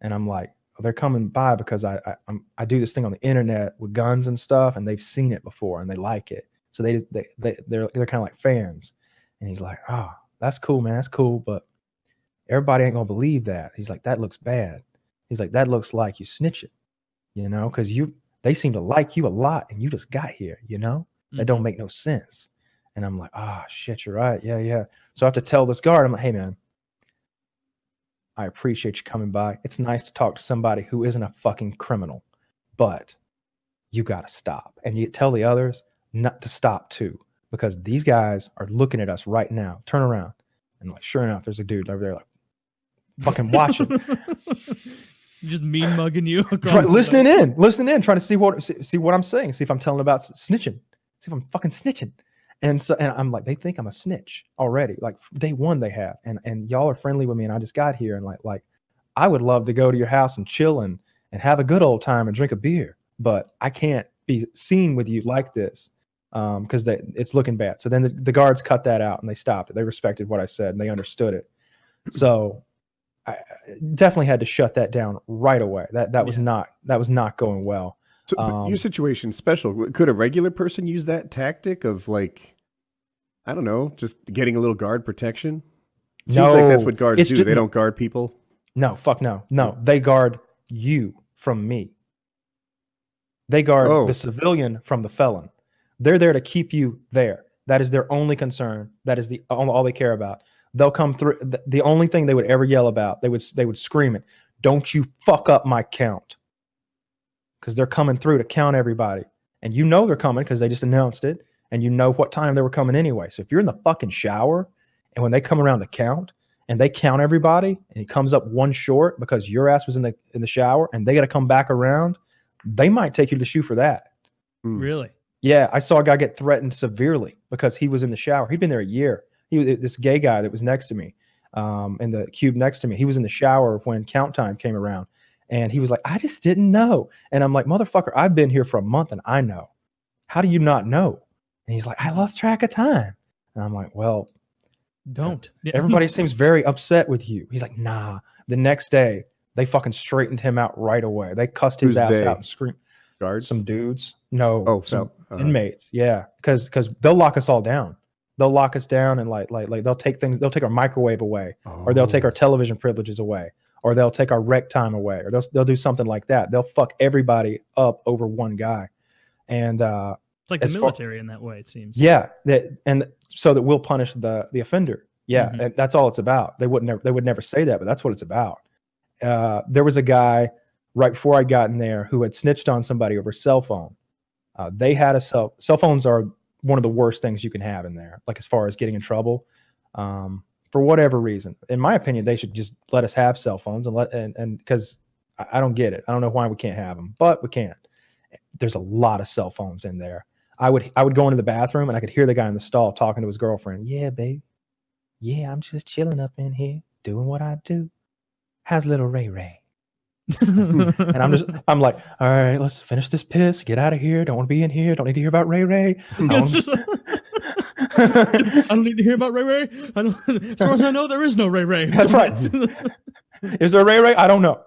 And I'm like, oh, they're coming by because I I, I'm, I do this thing on the internet with guns and stuff, and they've seen it before and they like it, so they they, they they're they're kind of like fans. And he's like, oh, that's cool, man, that's cool, but Everybody ain't gonna believe that. He's like, that looks bad. He's like, that looks like you snitching, you know, because you they seem to like you a lot and you just got here, you know? Mm-hmm. That don't make no sense. And I'm like, ah, oh, shit, you're right. Yeah, yeah. So I have to tell this guard, I'm like, hey, man, I appreciate you coming by. It's nice to talk to somebody who isn't a fucking criminal, but you got to stop. And you tell the others not to stop too, because these guys are looking at us right now. Turn around. And like, sure enough, there's a dude over there like fucking watching. Just mean mugging you. Try, listening way. in, listening in, trying to see what, see, see what I'm saying. See if I'm telling about snitching. See if I'm fucking snitching. And so, and I'm like, they think I'm a snitch already. Like day one they have, and, and y'all are friendly with me. And I just got here and like, like, I would love to go to your house and chill and, and have a good old time and drink a beer, but I can't be seen with you like this. Um, cause they, it's looking bad. So then the, the guards cut that out and they stopped it. They respected what I said and they understood it. So I definitely had to shut that down right away. That, that was yeah. not, that was not going well. So um, your situation's special. Could a regular person use that tactic of like, I don't know, just getting a little guard protection? It seems no, like that's what guards do. Just, they don't guard people. No, fuck no. No, they guard you from me. They guard oh. the civilian from the felon. They're there to keep you there. That is their only concern. That is the all, all they care about. They'll come through. The, the only thing they would ever yell about, they would, they would scream it, don't you fuck up my count. Because they're coming through to count everybody. And you know they're coming because they just announced it. And you know what time they were coming anyway. So if you're in the fucking shower and when they come around to count and they count everybody and it comes up one short because your ass was in the in the shower and they got to come back around, they might take you to the shoe for that. Really? Yeah. I saw a guy get threatened severely because he was in the shower. He'd been there a year. He was this gay guy that was next to me um, in the cube next to me. He was in the shower when count time came around and he was like, I just didn't know. And I'm like, motherfucker, I've been here for a month and I know. How do you not know? And he's like, I lost track of time. And I'm like, well, don't. Everybody seems very upset with you. He's like, nah. The next day, they fucking straightened him out right away. They cussed his Who's ass they? out and screamed. Guards? Some dudes. No. Oh, some uh, inmates. Yeah. Because because they'll lock us all down. They'll lock us down and like, like, like they'll take things. They'll take our microwave away oh. or they'll take our television privileges away or they'll take our rec time away or they'll, they'll do something like that. They'll fuck everybody up over one guy. And, uh, it's like the as military far, in that way, it seems. Yeah, that, and so that we'll punish the the offender. Yeah, mm-hmm. and that's all it's about. They wouldn't never, they would never say that, but that's what it's about. Uh, there was a guy right before I got in there who had snitched on somebody over a cell phone. Uh, they had a cell cell phones are one of the worst things you can have in there, like as far as getting in trouble um, for whatever reason. In my opinion, they should just let us have cell phones and let and and because I, I don't get it. I don't know why we can't have them, but we can. There's a lot of cell phones in there. I would I would go into the bathroom and I could hear the guy in the stall talking to his girlfriend. Yeah, babe. Yeah, I'm just chilling up in here, doing what I do. How's little Ray Ray? And I'm just I'm like, all right, let's finish this piss. Get out of here. Don't want to be in here. Don't need to hear about Ray Ray. I don't, I don't need to hear about Ray Ray. I don't. As far as I know, there is no Ray Ray. That's right. Is there Ray Ray? I don't know.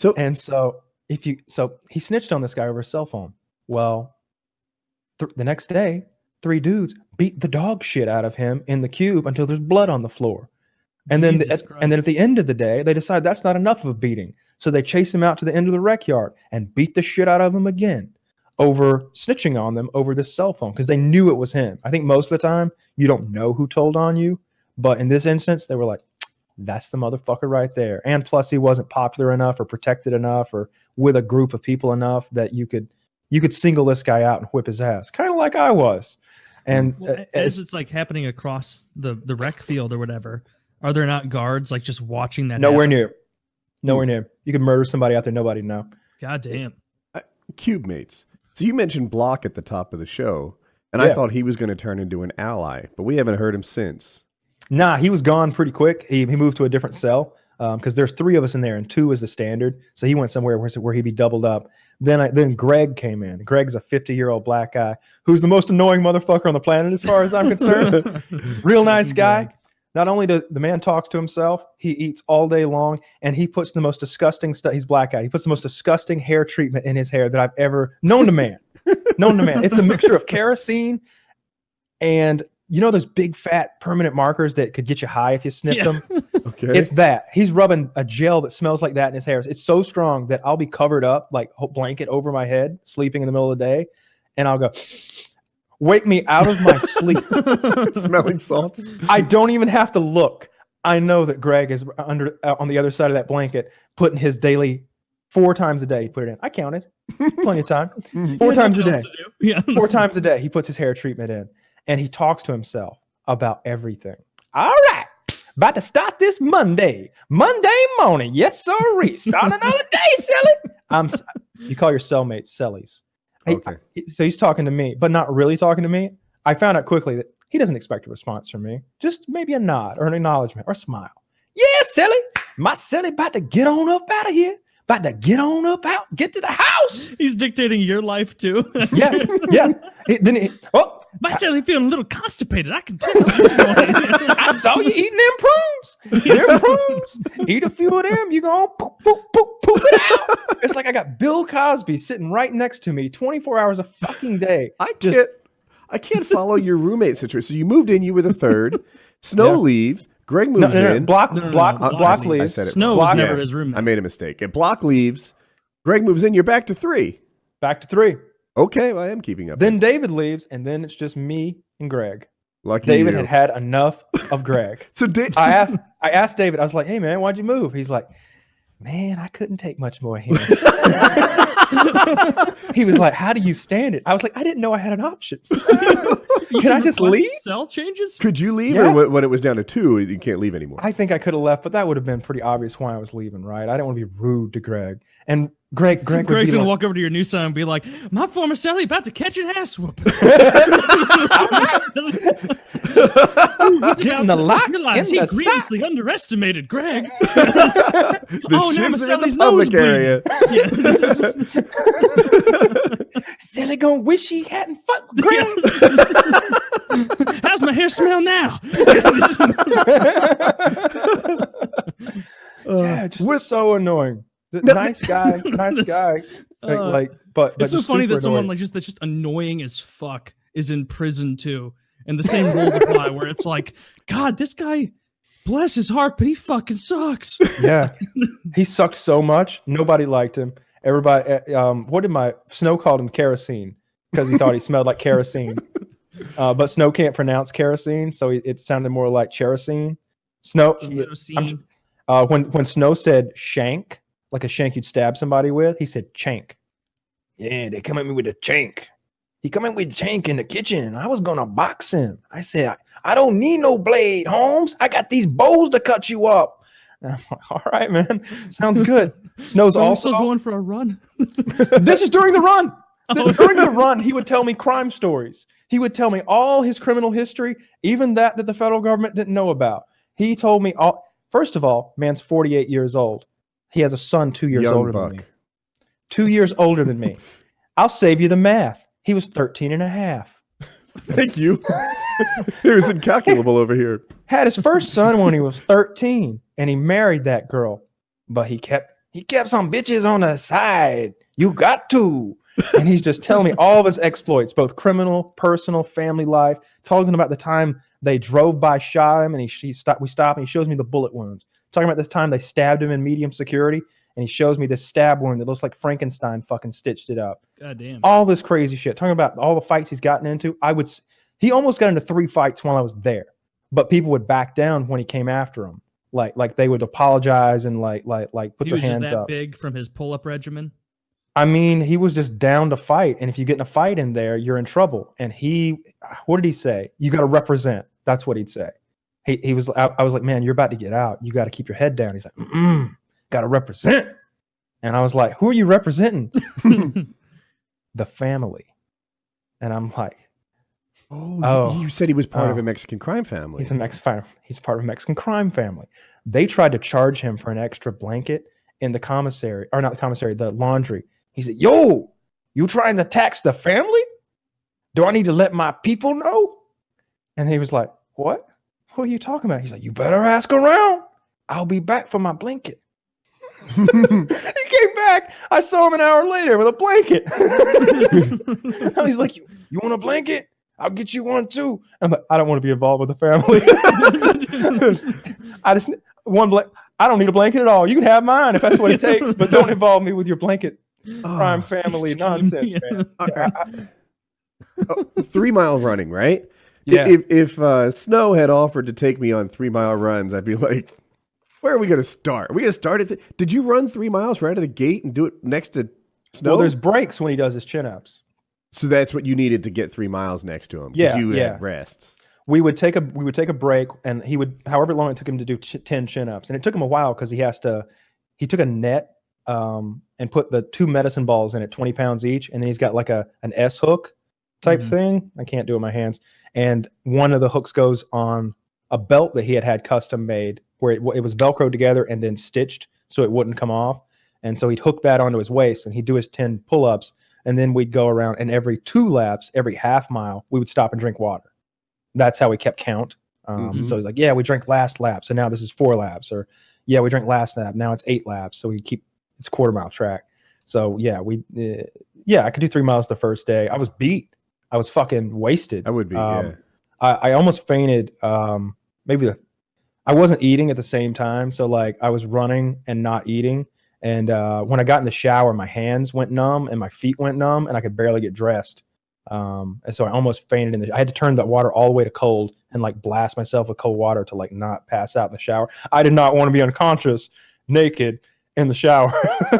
So and so if you so he snitched on this guy over his cell phone. Well. Th the next day, three dudes beat the dog shit out of him in the cube until there's blood on the floor. And then, the, and then at the end of the day, they decide that's not enough of a beating. So they chase him out to the end of the rec yard and beat the shit out of him again over snitching on them over this cell phone because they knew it was him. I think most of the time you don't know who told on you. But in this instance, they were like, that's the motherfucker right there. And plus he wasn't popular enough or protected enough or with a group of people enough that you could You could single this guy out and whip his ass, kind of like I was. And well, uh, as it's like happening across the the rec field or whatever, are there not guards like just watching that? Nowhere happen? near, nowhere near. You could murder somebody out there, nobody know. God damn. Uh, cube mates. So you mentioned Block at the top of the show, and yeah. I thought he was going to turn into an ally, but we haven't heard him since. Nah, he was gone pretty quick. He he moved to a different cell. Because um, there's three of us in there, and two is the standard. So he went somewhere where, where he'd be doubled up. Then I, then Greg came in. Greg's a fifty-year-old black guy who's the most annoying motherfucker on the planet as far as I'm concerned. Real nice guy. Not only does the man talks to himself, he eats all day long, and he puts the most disgusting stuff. He's black guy. He puts the most disgusting hair treatment in his hair that I've ever known to man. known to man. It's a mixture of kerosene and you know those big fat permanent markers that could get you high if you sniffed yeah. them? Okay. It's that. He's rubbing a gel that smells like that in his hair. It's so strong that I'll be covered up, like a blanket over my head, sleeping in the middle of the day, and I'll go, wake me out of my sleep. Smelling salts. I don't even have to look. I know that Greg is under uh, on the other side of that blanket, putting his daily four times a day. He put it in. I counted, plenty of time. Four times a day. Yeah. Four times a day. He puts his hair treatment in, and he talks to himself about everything. All right, about to start this Monday. Monday morning. Yes, sir. Start another day, Selly. I'm. You call your cellmates Sellies. Hey, okay. I, so he's talking to me, but not really talking to me. I found out quickly that he doesn't expect a response from me. Just maybe a nod or an acknowledgement or a smile. Yeah, Selly. My Selly about to get on up out of here. About to get on up out. Get to the house. He's dictating your life, too. yeah, yeah. He, then he, oh, My Selly feeling a little constipated. I can tell. I saw you eating them prunes. Them prunes. Eat a few of them. You're going to poop, poop, poop, poop it out. It's like I got Bill Cosby sitting right next to me twenty-four hours a fucking day. I just, can't. I can't follow your roommate situation. So you moved in, you were the third. Snow yeah. leaves. Greg moves no, no, no, in. Block, no, no, no, block, no, no, no. block I, leaves. I said it Snow was never his roommate. I made a mistake. And Block leaves. Greg moves in. You're back to three. Back to three. Okay, well, I am keeping up. Then David leaves, and then it's just me and Greg. Lucky David you. had had enough of Greg. so did I asked? I asked David. I was like, "Hey, man, why'd you move?" He's like, "Man, I couldn't take much more of him." He was like, "How do you stand it?" I was like, "I didn't know I had an option. Can I just leave?" Cell changes? Could you leave, yeah. or when it was down to two, you can't leave anymore? I think I could have left, but that would have been pretty obvious why I was leaving, right? I didn't want to be rude to Greg. And Greg, Greg, Greg's gonna like, walk over to your new son and be like, "My former Selly about to catch an ass whooping." Getting the lock realize he grievously sock. underestimated Greg. Oh, now Selly's nosebleed. Selly gonna wish he hadn't fucked Greg. How's my hair smell now? Yeah, just we're so annoying. Nice guy, nice guy. Like, uh, like but, but it's so funny that someone annoying. like just that's just annoying as fuck is in prison too, and the same rules apply. Where it's like, God, this guy, bless his heart, but he fucking sucks. Yeah, he sucked so much. Nobody liked him. Everybody, um, what did my Snow called him kerosene because he thought he smelled like kerosene, uh, but Snow can't pronounce kerosene, so it, it sounded more like cherosene. Snow, I'm, uh, when when Snow said shank. Like a shank you'd stab somebody with. He said, "Chank." Yeah, they come at me with a chank. He come at me with a chank in the kitchen. I was going to box him. I said, I, I don't need no blade, Holmes. I got these bowls to cut you up. And I'm like, all right, man. Sounds good. Snow's also going for a run. This is during the run. This, during the run, he would tell me crime stories. He would tell me all his criminal history, even that that the federal government didn't know about. He told me, all. first of all, man's forty-eight years old. He has a son two years Young older buck. than me. Two years older than me. I'll save you the math. He was thirteen and a half. Thank you. He was incalculable over here. Had his first son when he was thirteen, and he married that girl. But he kept he kept some bitches on the side. You got to. And he's just telling me all of his exploits, both criminal, personal, family life, talking about the time they drove by, shot him, and he, he stopped, we stopped, and he shows me the bullet wounds. Talking about this time they stabbed him in medium security, and he shows me this stab wound that looks like Frankenstein fucking stitched it up. God damn. All this crazy shit. Talking about all the fights he's gotten into. I would. He almost got into three fights while I was there, but people would back down when he came after him. Like, like they would apologize and like, like, like put he their hands up. He was just that big from his pull-up regimen. I mean, he was just down to fight, and if you get in a fight in there, you're in trouble. And he, what did he say? You got to represent. That's what he'd say. He, he was, I, I was like, man, you're about to get out. You got to keep your head down. He's like, mm-mm, got to represent. And I was like, who are you representing? The family. And I'm like, oh, oh you said he was part oh, of a Mexican crime family. He's a Mexican. He's part of a Mexican crime family. They tried to charge him for an extra blanket in the commissary, or not the commissary, the laundry. He said, yo, you trying to tax the family? Do I need to let my people know? And he was like, what? What are you talking about? He's like, you better ask around. I'll be back for my blanket. He came back. I saw him an hour later with a blanket. He's like, you, you want a blanket? I'll get you one too. I'm like, I don't want to be involved with the family. I just one blank. I don't need a blanket at all. You can have mine if that's what it takes, but don't involve me with your blanket crime oh, family nonsense, me. man. Okay. I, I, oh, three mile running, right? Yeah. If, if uh, Snow had offered to take me on three mile runs, I'd be like, where are we going to start? Are we going to start at? Did you run three miles right out of the gate and do it next to Snow? Well, there's breaks when he does his chin ups. So that's what you needed to get three miles next to him. Yeah, you yeah. had rests. We would take a we would take a break, and he would, however long it took him to do ch ten chin ups, and it took him a while because he has to. He took a net um, and put the two medicine balls in it, twenty pounds each, and then he's got like a an S hook type mm-hmm. thing. I can't do it with my hands, and one of the hooks goes on a belt that he had had custom made, where it, it was Velcroed together and then stitched so it wouldn't come off, and so he'd hook that onto his waist, and he'd do his ten pull ups, and then we'd go around, and every two laps, every half mile, we would stop and drink water. That's how we kept count. Um, mm-hmm. So he's like, yeah, we drank last lap. So now this is four laps. Or, yeah, we drank last lap. Now it's eight laps. So we keep, it's quarter mile track. So, yeah, we, uh, yeah, I could do three miles the first day. I was beat. I was fucking wasted. I would be, um, yeah. I, I almost fainted. Um, maybe the, I wasn't eating at the same time. So, like, I was running and not eating. And uh, when I got in the shower, my hands went numb and my feet went numb, and I could barely get dressed. Um, and so I almost fainted in the, I had to turn that water all the way to cold and like blast myself with cold water to like not pass out in the shower. I did not want to be unconscious naked in the shower.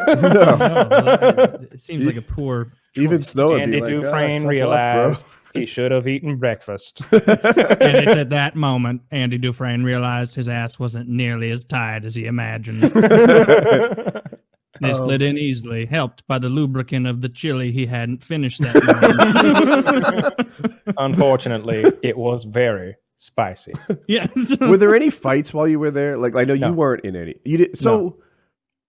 no, no, it seems like a poor, even Snow. Andy like, Dufresne oh, realized up, he should have eaten breakfast. And it's at that moment, Andy Dufresne realized his ass wasn't nearly as tied as he imagined. They slid in easily, helped by the lubricant of the chili he hadn't finished that morning. Unfortunately, it was very spicy. Yes. Were there any fights while you were there? Like, I know no. you weren't in any. You did, so, no.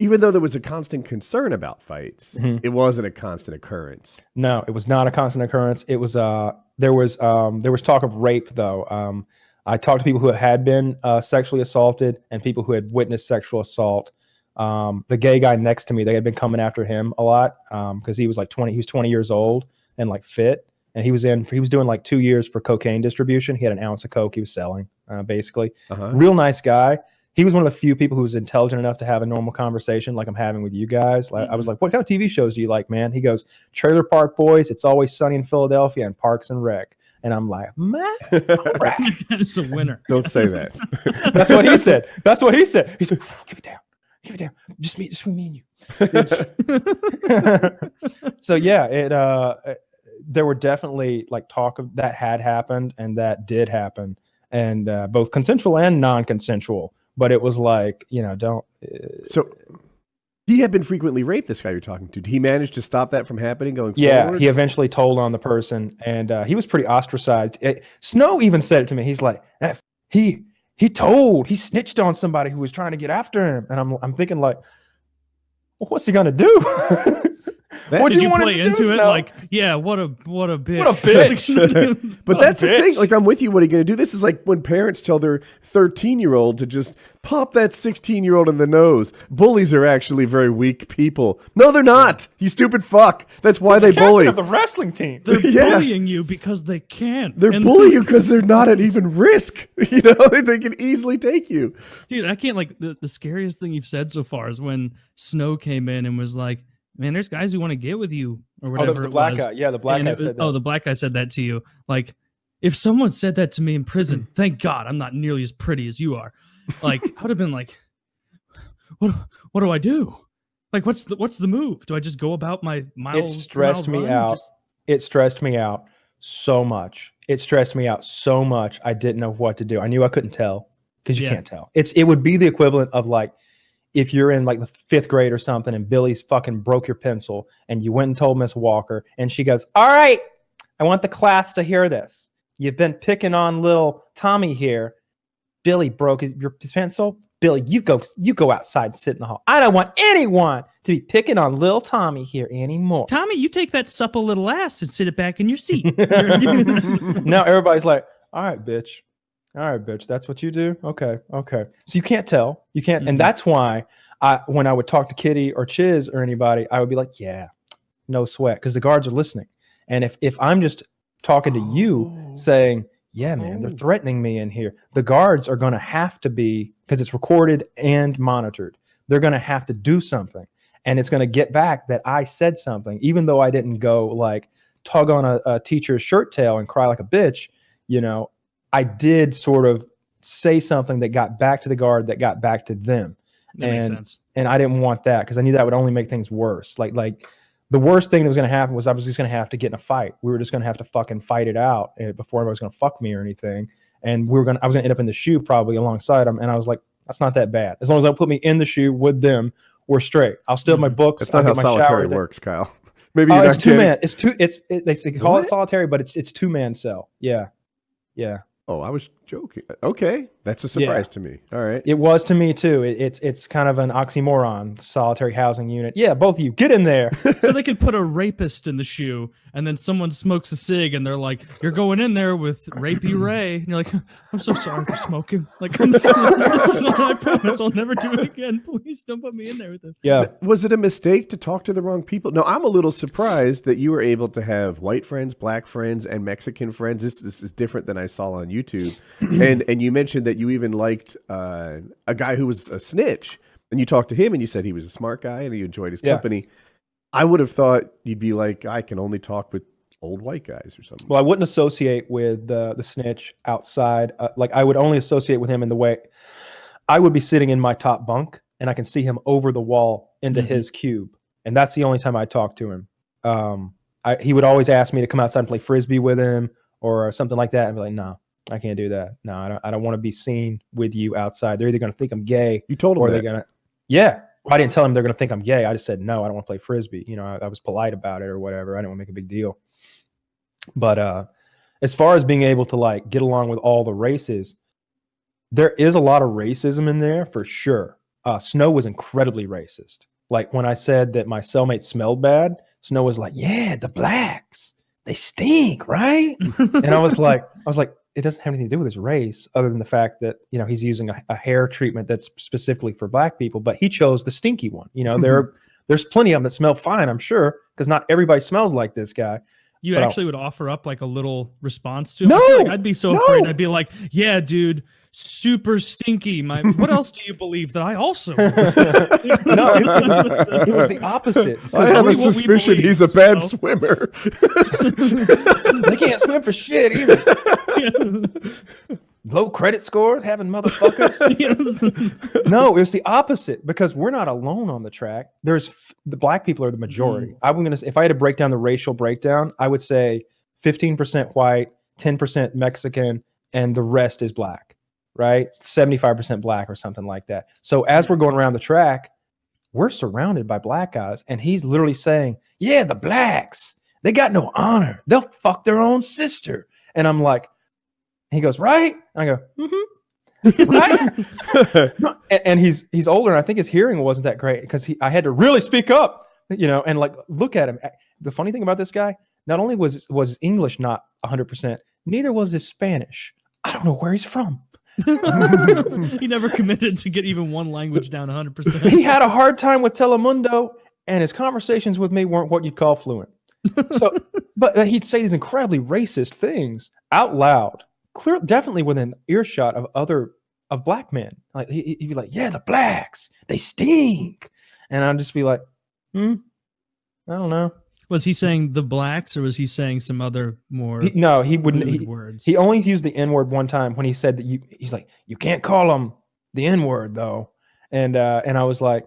even though there was a constant concern about fights, mm-hmm. it wasn't a constant occurrence. No, it was not a constant occurrence. It was. Uh, there was. Um, there was talk of rape, though. Um, I talked to people who had been uh, sexually assaulted and people who had witnessed sexual assault. Um, the gay guy next to me, they had been coming after him a lot. Um, cause he was like twenty, he was twenty years old and like fit. And he was in, he was doing like two years for cocaine distribution. He had an ounce of coke he was selling, uh, basically. Uh-huh. Real nice guy. He was one of the few people who was intelligent enough to have a normal conversation like I'm having with you guys. Like, mm-hmm. I was like, what kind of T V shows do you like, man? He goes, Trailer Park Boys, It's Always Sunny in Philadelphia, and Parks and Rec. And I'm like, man, right. That's a winner. Don't say that. That's what he said. That's what he said. He said, give it down. Give it down. Just me, just me and you. So yeah, it uh there were definitely like talk of that had happened and that did happen, and uh both consensual and non-consensual, but it was like, you know, don't uh, so he had been frequently raped, this guy you're talking to. Did he manage to stop that from happening going yeah, forward? Yeah, he eventually told on the person, and uh he was pretty ostracized. It, Snow even said it to me. He's like, F he He told, he snitched on somebody who was trying to get after him. And I'm I'm thinking like, well, what's he gonna do? What did you, you want play into it? Now? Like, yeah, what a what a bitch. What a bitch. But what that's the bitch. thing. Like, I'm with you. What are you gonna do? This is like when parents tell their thirteen year old to just pop that sixteen year old in the nose. Bullies are actually very weak people. No, they're not. You stupid fuck. That's why they bully. The wrestling team. They're yeah. bullying you because they can. They're and bullying you because they're not at even risk. You know, they, they can easily take you. Dude, I can't. Like the, the scariest thing you've said so far is when Snow came in and was like, man, there's guys who want to get with you or whatever. Oh, that was the black was. guy. Yeah, the black and guy was, said that. Oh, the black guy said that to you. Like, if someone said that to me in prison, thank God I'm not nearly as pretty as you are. Like, I would have been like, what? What do I do? Like, what's the what's the move? Do I just go about my mile? It stressed mile me out. Just... It stressed me out so much. It stressed me out so much. I didn't know what to do. I knew I couldn't tell because you yeah. can't tell. It's it would be the equivalent of like, if you're in like the fifth grade or something and Billy's fucking broke your pencil and you went and told Miss Walker and she goes, all right, I want the class to hear this. You've been picking on little Tommy here. Billy broke his, your, his pencil. Billy, you go, you go outside and sit in the hall. I don't want anyone to be picking on little Tommy here anymore. Tommy, you take that supple little ass and sit it back in your seat. Now everybody's like, all right, bitch. All right, bitch, that's what you do? Okay, okay. So you can't tell. You can't. Mm-hmm. And that's why I, when I would talk to Kitty or Chiz or anybody, I would be like, yeah, no sweat, because the guards are listening. And if, if I'm just talking to you saying, yeah, man, they're threatening me in here. The guards are going to have to be, because it's recorded and monitored, they're going to have to do something. And it's going to get back that I said something, even though I didn't go like tug on a, a teacher's shirt tail and cry like a bitch. You know, I did sort of say something that got back to the guard, that got back to them. That and, makes sense. And I didn't want that, because I knew that would only make things worse. Like, like the worst thing that was going to happen was I was just going to have to get in a fight. We were just going to have to fucking fight it out before everybody was going to fuck me or anything. And we were going to, I was going to end up in the shoe probably alongside them. And I was like, that's not that bad. As long as they put me in the shoe with them, we're straight. I'll steal my books. That's not how solitary works, Kyle. Maybe you're oh, not it's kidding. Two man. It's two. It's it, they call what? It solitary, but it's it's two man cell. Yeah, yeah. Oh, I was joking. Okay, that's a surprise yeah. to me. All right, it was to me too. It, it's it's kind of an oxymoron. Solitary housing unit. Yeah, both of you get in there. So they could put a rapist in the shoe, and then someone smokes a cig, and they're like, "You're going in there with Rapey Ray," and you're like, "I'm so sorry for smoking. Like, I'm so, I promise I'll never do it again. Please don't put me in there with it." Yeah. Was it a mistake to talk to the wrong people? No, I'm a little surprised that you were able to have white friends, black friends, and Mexican friends. This this is different than I saw on YouTube. And and you mentioned that you even liked uh, a guy who was a snitch, and you talked to him, and you said he was a smart guy, and you enjoyed his yeah. company. I would have thought you'd be like, I can only talk with old white guys or something. Well, I wouldn't associate with uh, the snitch outside. Uh, like, I would only associate with him in the way I would be sitting in my top bunk, and I can see him over the wall into mm-hmm. his cube, and that's the only time I talk to him. Um, I, he would always ask me to come outside and play frisbee with him or something like that, and be like, "Nah, I can't do that. No, I don't, I don't want to be seen with you outside. They're either going to think I'm gay." You told them or that. They're going to, yeah. I didn't tell them they're going to think I'm gay. I just said, no, I don't want to play frisbee. You know, I, I was polite about it or whatever. I didn't want to make a big deal. But uh, as far as being able to like get along with all the races, there is a lot of racism in there for sure. Uh, Snow was incredibly racist. Like when I said that my cellmate smelled bad, Snow was like, yeah, the blacks, they stink, right? And I was like, I was like, it doesn't have anything to do with his race other than the fact that, you know, he's using a, a hair treatment that's specifically for black people, but he chose the stinky one. You know, there, there's plenty of them that smell fine, I'm sure, because not everybody smells like this guy. You actually would offer up like a little response to him? No, I feel like I'd be so no. afraid. I'd be like, yeah, dude, super stinky. My, what else do you believe that I also? No, it, it was the opposite. I have a suspicion believe, he's a bad so. swimmer. They can't swim for shit either. Yeah. Low credit scores, having motherfuckers. Yes. No, it's the opposite, because we're not alone on the track. There's f the black people are the majority. Mm. I'm gonna, if I had to break down the racial breakdown, I would say fifteen percent white, ten percent Mexican, and the rest is black, right? seventy-five percent black or something like that. So as we're going around the track, we're surrounded by black guys, and he's literally saying, "Yeah, the blacks, they got no honor. They'll fuck their own sister." And I'm like. He goes, right? And I go, mm-hmm. Right? and, and he's he's older, and I think his hearing wasn't that great, because he I had to really speak up, you know, and like look at him. The funny thing about this guy, not only was was English not one hundred percent, neither was his Spanish. I don't know where he's from. He never committed to get even one language down one hundred percent. He had a hard time with Telemundo, and his conversations with me weren't what you'd call fluent. So, but he'd say these incredibly racist things out loud. Clear, definitely within earshot of other of black men. Like he, he'd be like, "Yeah, the blacks, they stink," and I'd just be like, "Hmm, I don't know." Was he saying the blacks, or was he saying some other more? He, no, he wouldn't. He, words? he only used the N word one time when he said that you. He's like, "You can't call them the N word though," and uh, and I was like,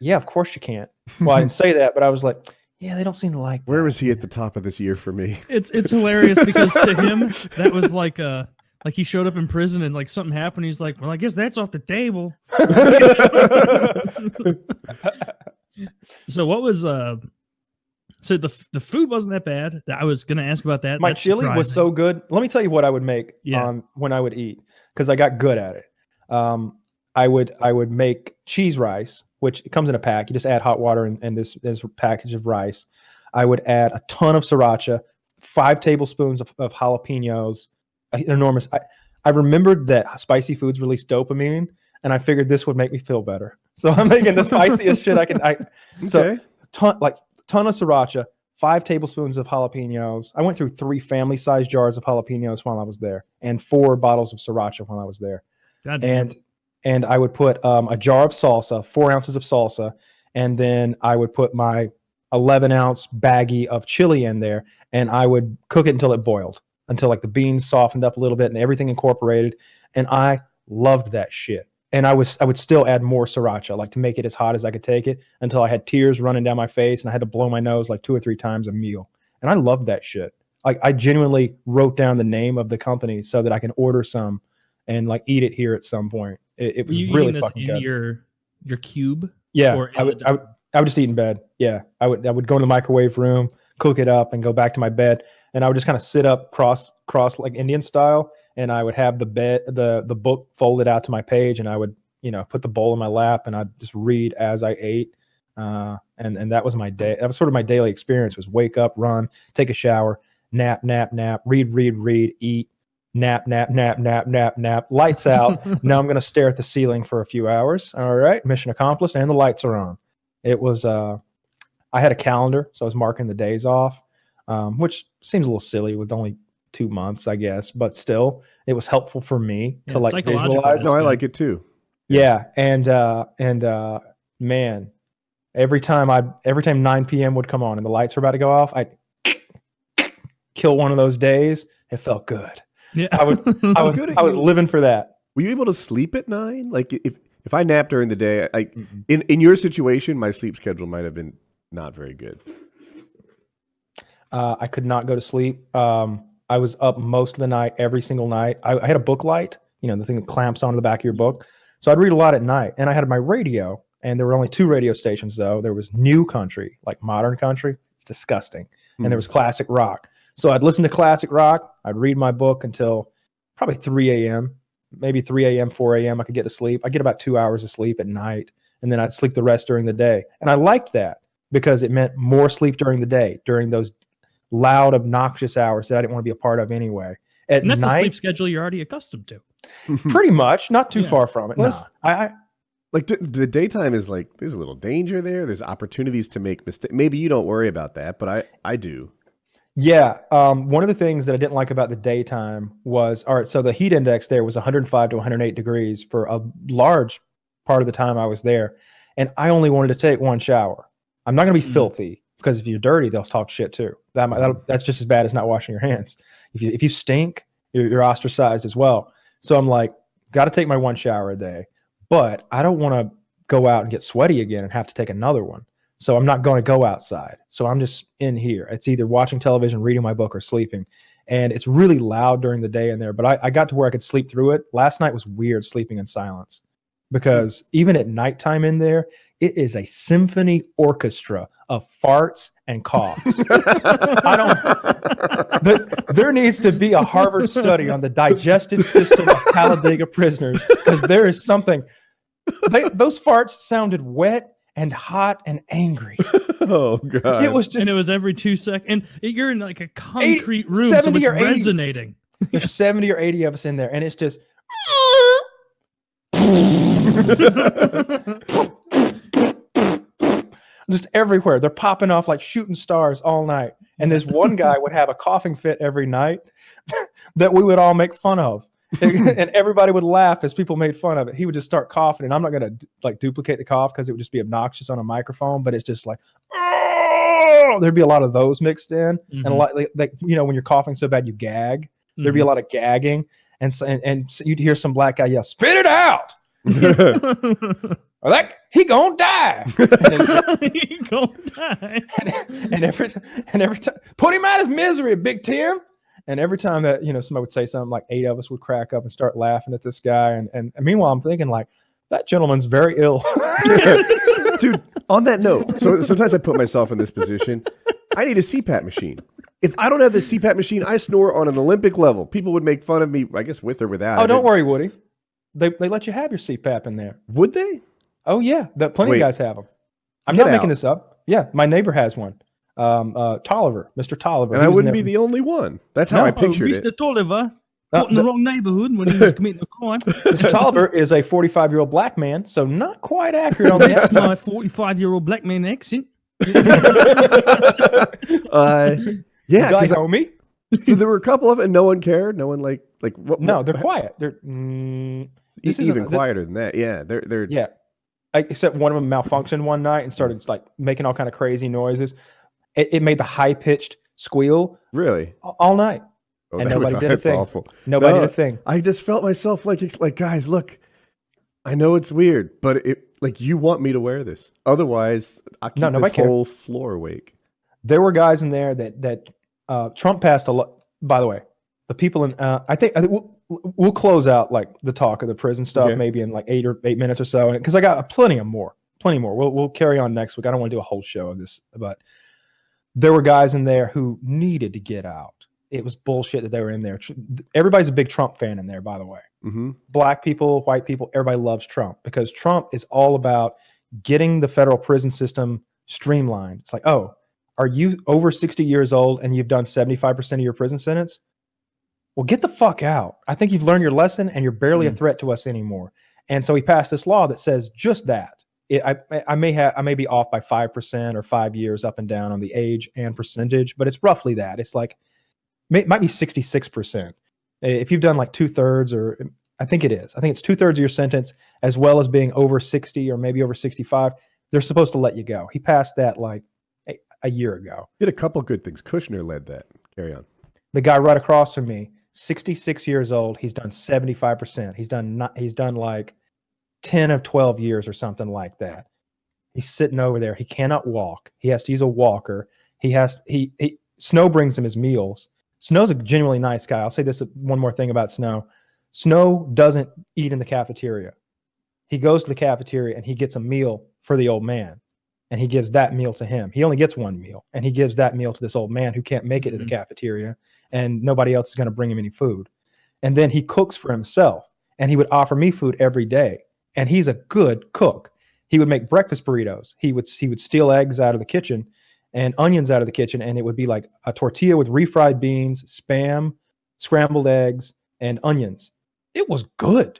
"Yeah, of course you can't." Well, I didn't say that, but I was like. Yeah, they don't seem to like that. Where was he at the top of this year for me? It's it's hilarious because to him that was like uh like he showed up in prison and like something happened. He's like, well, I guess that's off the table. So what was uh so the the food wasn't that bad. I was gonna ask about that. My that's chili surprising. was so good. Let me tell you what I would make yeah. um when I would eat, because I got good at it. Um I would I would make cheese rice, which it comes in a pack. You just add hot water and, and this this package of rice. I would add a ton of sriracha, five tablespoons of, of jalapenos, an enormous. I, I remembered that spicy foods release dopamine, and I figured this would make me feel better. So I'm making the spiciest shit I can. I, so okay. ton like ton of sriracha, five tablespoons of jalapenos. I went through three family-sized jars of jalapenos while I was there, and four bottles of sriracha while I was there. God and damn. And I would put um, a jar of salsa, four ounces of salsa, and then I would put my eleven ounce baggie of chili in there, and I would cook it until it boiled, until like the beans softened up a little bit and everything incorporated. And I loved that shit. And I was I would still add more sriracha, like to make it as hot as I could take it, until I had tears running down my face and I had to blow my nose like two or three times a meal. And I loved that shit. Like I genuinely wrote down the name of the company so that I can order some and like eat it here at some point. It, it was you really eating this fucking in good. Your your cube? Yeah, or I would I would I would just eat in bed. Yeah, I would I would go in the microwave room, cook it up, and go back to my bed. And I would just kind of sit up cross cross like Indian style. And I would have the bed, the the book folded out to my page, and I would, you know, put the bowl in my lap, and I'd just read as I ate. Uh, and and that was my day. That was sort of my daily experience: was wake up, run, take a shower, nap, nap, nap, read, read, read, eat, nap, nap, nap, nap, nap, nap. Lights out. Now I'm gonna stare at the ceiling for a few hours. All right, mission accomplished, and the lights are on. It was. Uh, I had a calendar, so I was marking the days off, um, which seems a little silly with only two months, I guess, but still it was helpful for me yeah, to like visualize. No, I like it too. Yeah. yeah. And, uh, and, uh, man, every time I, every time nine P M would come on and the lights were about to go off, I'd kill one of those days. It felt good. Yeah. I would, I was, I was living for that. Were you able to sleep at nine? Like if, if I napped during the day, like mm-hmm. in, in your situation, my sleep schedule might've been not very good. Uh, I could not go to sleep. Um, I was up most of the night, every single night. I, I had a book light, you know, the thing that clamps onto the back of your book. So I'd read a lot at night. And I had my radio, and there were only two radio stations, though. There was new country, like modern country. It's disgusting. Mm. And there was classic rock. So I'd listen to classic rock. I'd read my book until probably three A M, maybe three A M, four A M I could get to sleep. I'd get about two hours of sleep at night, and then I'd sleep the rest during the day. And I liked that because it meant more sleep during the day, during those loud, obnoxious hours that I didn't want to be a part of anyway. At and that's night, the sleep schedule you're already accustomed to. Pretty much. Not too yeah. far from it. Plus, nah. I, I, like the, the daytime is like, there's a little danger there. There's opportunities to make mistakes. Maybe you don't worry about that, but I, I do. Yeah. Um, one of the things that I didn't like about the daytime was, all right, so the heat index there was one hundred five to one hundred eight degrees for a large part of the time I was there. And I only wanted to take one shower. I'm not going to be mm. filthy. Because if you're dirty, they'll talk shit too. That might, that's just as bad as not washing your hands. If you if you stink, you're, you're ostracized as well. So I'm like, got to take my one shower a day, but I don't want to go out and get sweaty again and have to take another one. So I'm not going to go outside. So I'm just in here. It's either watching television, reading my book, or sleeping. And it's really loud during the day in there. But I, I got to where I could sleep through it. Last night was weird, sleeping in silence, because even at nighttime in there, it is a symphony orchestra of farts and coughs. I don't. The, there needs to be a Harvard study on the digestive system of Talladega prisoners, because there is something. They, those farts sounded wet and hot and angry. Oh god! It was just, and it was every two seconds. And you're in like a concrete room, so it's resonating. There's seventy or eighty of us in there, and it's just. Just everywhere. They're popping off like shooting stars all night. And this one guy would have a coughing fit every night that we would all make fun of. And everybody would laugh as people made fun of it. He would just start coughing. And I'm not going to like duplicate the cough because it would just be obnoxious on a microphone. But it's just like, oh, there'd be a lot of those mixed in. Mm-hmm. And a lot like, like, you know, when you're coughing so bad, you gag. Mm-hmm. There'd be a lot of gagging. And, so, and, and so you'd hear some black guy yell, spit it out. Or like he gonna die. He gonna die. And, and every and every time, put him out of his misery, Big Tim. And every time that, you know, somebody would say something, like eight of us would crack up and start laughing at this guy. And and, and meanwhile, I'm thinking like that gentleman's very ill. Dude, on that note, so sometimes I put myself in this position. I need a C PAP machine. If I don't have the C PAP machine, I snore on an Olympic level. People would make fun of me, I guess, with or without. Oh, don't worry, Woody. They they let you have your C PAP in there. Would they? Oh yeah, that plenty Wait, of guys have them. I'm not out. making this up. Yeah, my neighbor has one. Um, uh, Tolliver, Mister Tolliver, and I wouldn't be the only one. That's how no, I pictured uh, Mister it. Mister Tolliver, uh, caught in the, the wrong neighborhood when he was committing a crime. Mister Tolliver is a forty-five-year-old black man, so not quite accurate on that. That's my forty-five-year-old black man accent. uh, yeah, you guys owe me. So there were a couple of it, and no one cared. No one like like what? No, what, they're quiet. They're mm, this e even quieter they're, than that. Yeah, they're they're yeah. Except one of them malfunctioned one night and started like making all kind of crazy noises. It, it made the high pitched squeal really all, all night, oh, and nobody was, did a thing. Awful. Nobody no, did a thing. I just felt myself like it's like guys, look, I know it's weird, but it like you want me to wear this, otherwise I keep no, this whole cared. floor awake. There were guys in there that that. Uh, Trump passed a lot, by the way, the people in, uh, I think, I think we'll, we'll close out like the talk of the prison stuff, okay. maybe in like eight or eight minutes or so. And cause I got plenty of more, plenty more. We'll, we'll carry on next week. I don't want to do a whole show of this, but there were guys in there who needed to get out. It was bullshit that they were in there. Everybody's a big Trump fan in there, by the way, mm-hmm. Black people, white people, everybody loves Trump because Trump is all about getting the federal prison system streamlined. It's like, oh, are you over sixty years old and you've done seventy-five percent of your prison sentence? Well, get the fuck out. I think you've learned your lesson and you're barely mm. a threat to us anymore. And so he passed this law that says just that. It, I, I, may have, I may be off by five percent or five years up and down on the age and percentage, but it's roughly that. It's like, it might be sixty-six percent. If you've done like two thirds or I think it is. I think it's two thirds of your sentence as well as being over sixty or maybe over sixty-five. They're supposed to let you go. He passed that like a year ago. Did a couple good things. Kushner led that. Carry on. The guy right across from me, sixty-six years old. He's done seventy-five percent. He's done not, he's done like ten of twelve years or something like that. He's sitting over there. He cannot walk. He has to use a walker. He has, he, he Snow brings him his meals. Snow's a genuinely nice guy. I'll say this one more thing about Snow. Snow doesn't eat in the cafeteria. He goes to the cafeteria and he gets a meal for the old man. And he gives that meal to him. He only gets one meal. And he gives that meal to this old man who can't make it mm-hmm. to the cafeteria. And nobody else is going to bring him any food. And then he cooks for himself. And he would offer me food every day. And he's a good cook. He would make breakfast burritos. He would, he would steal eggs out of the kitchen and onions out of the kitchen. And it would be like a tortilla with refried beans, Spam, scrambled eggs, and onions. It was good.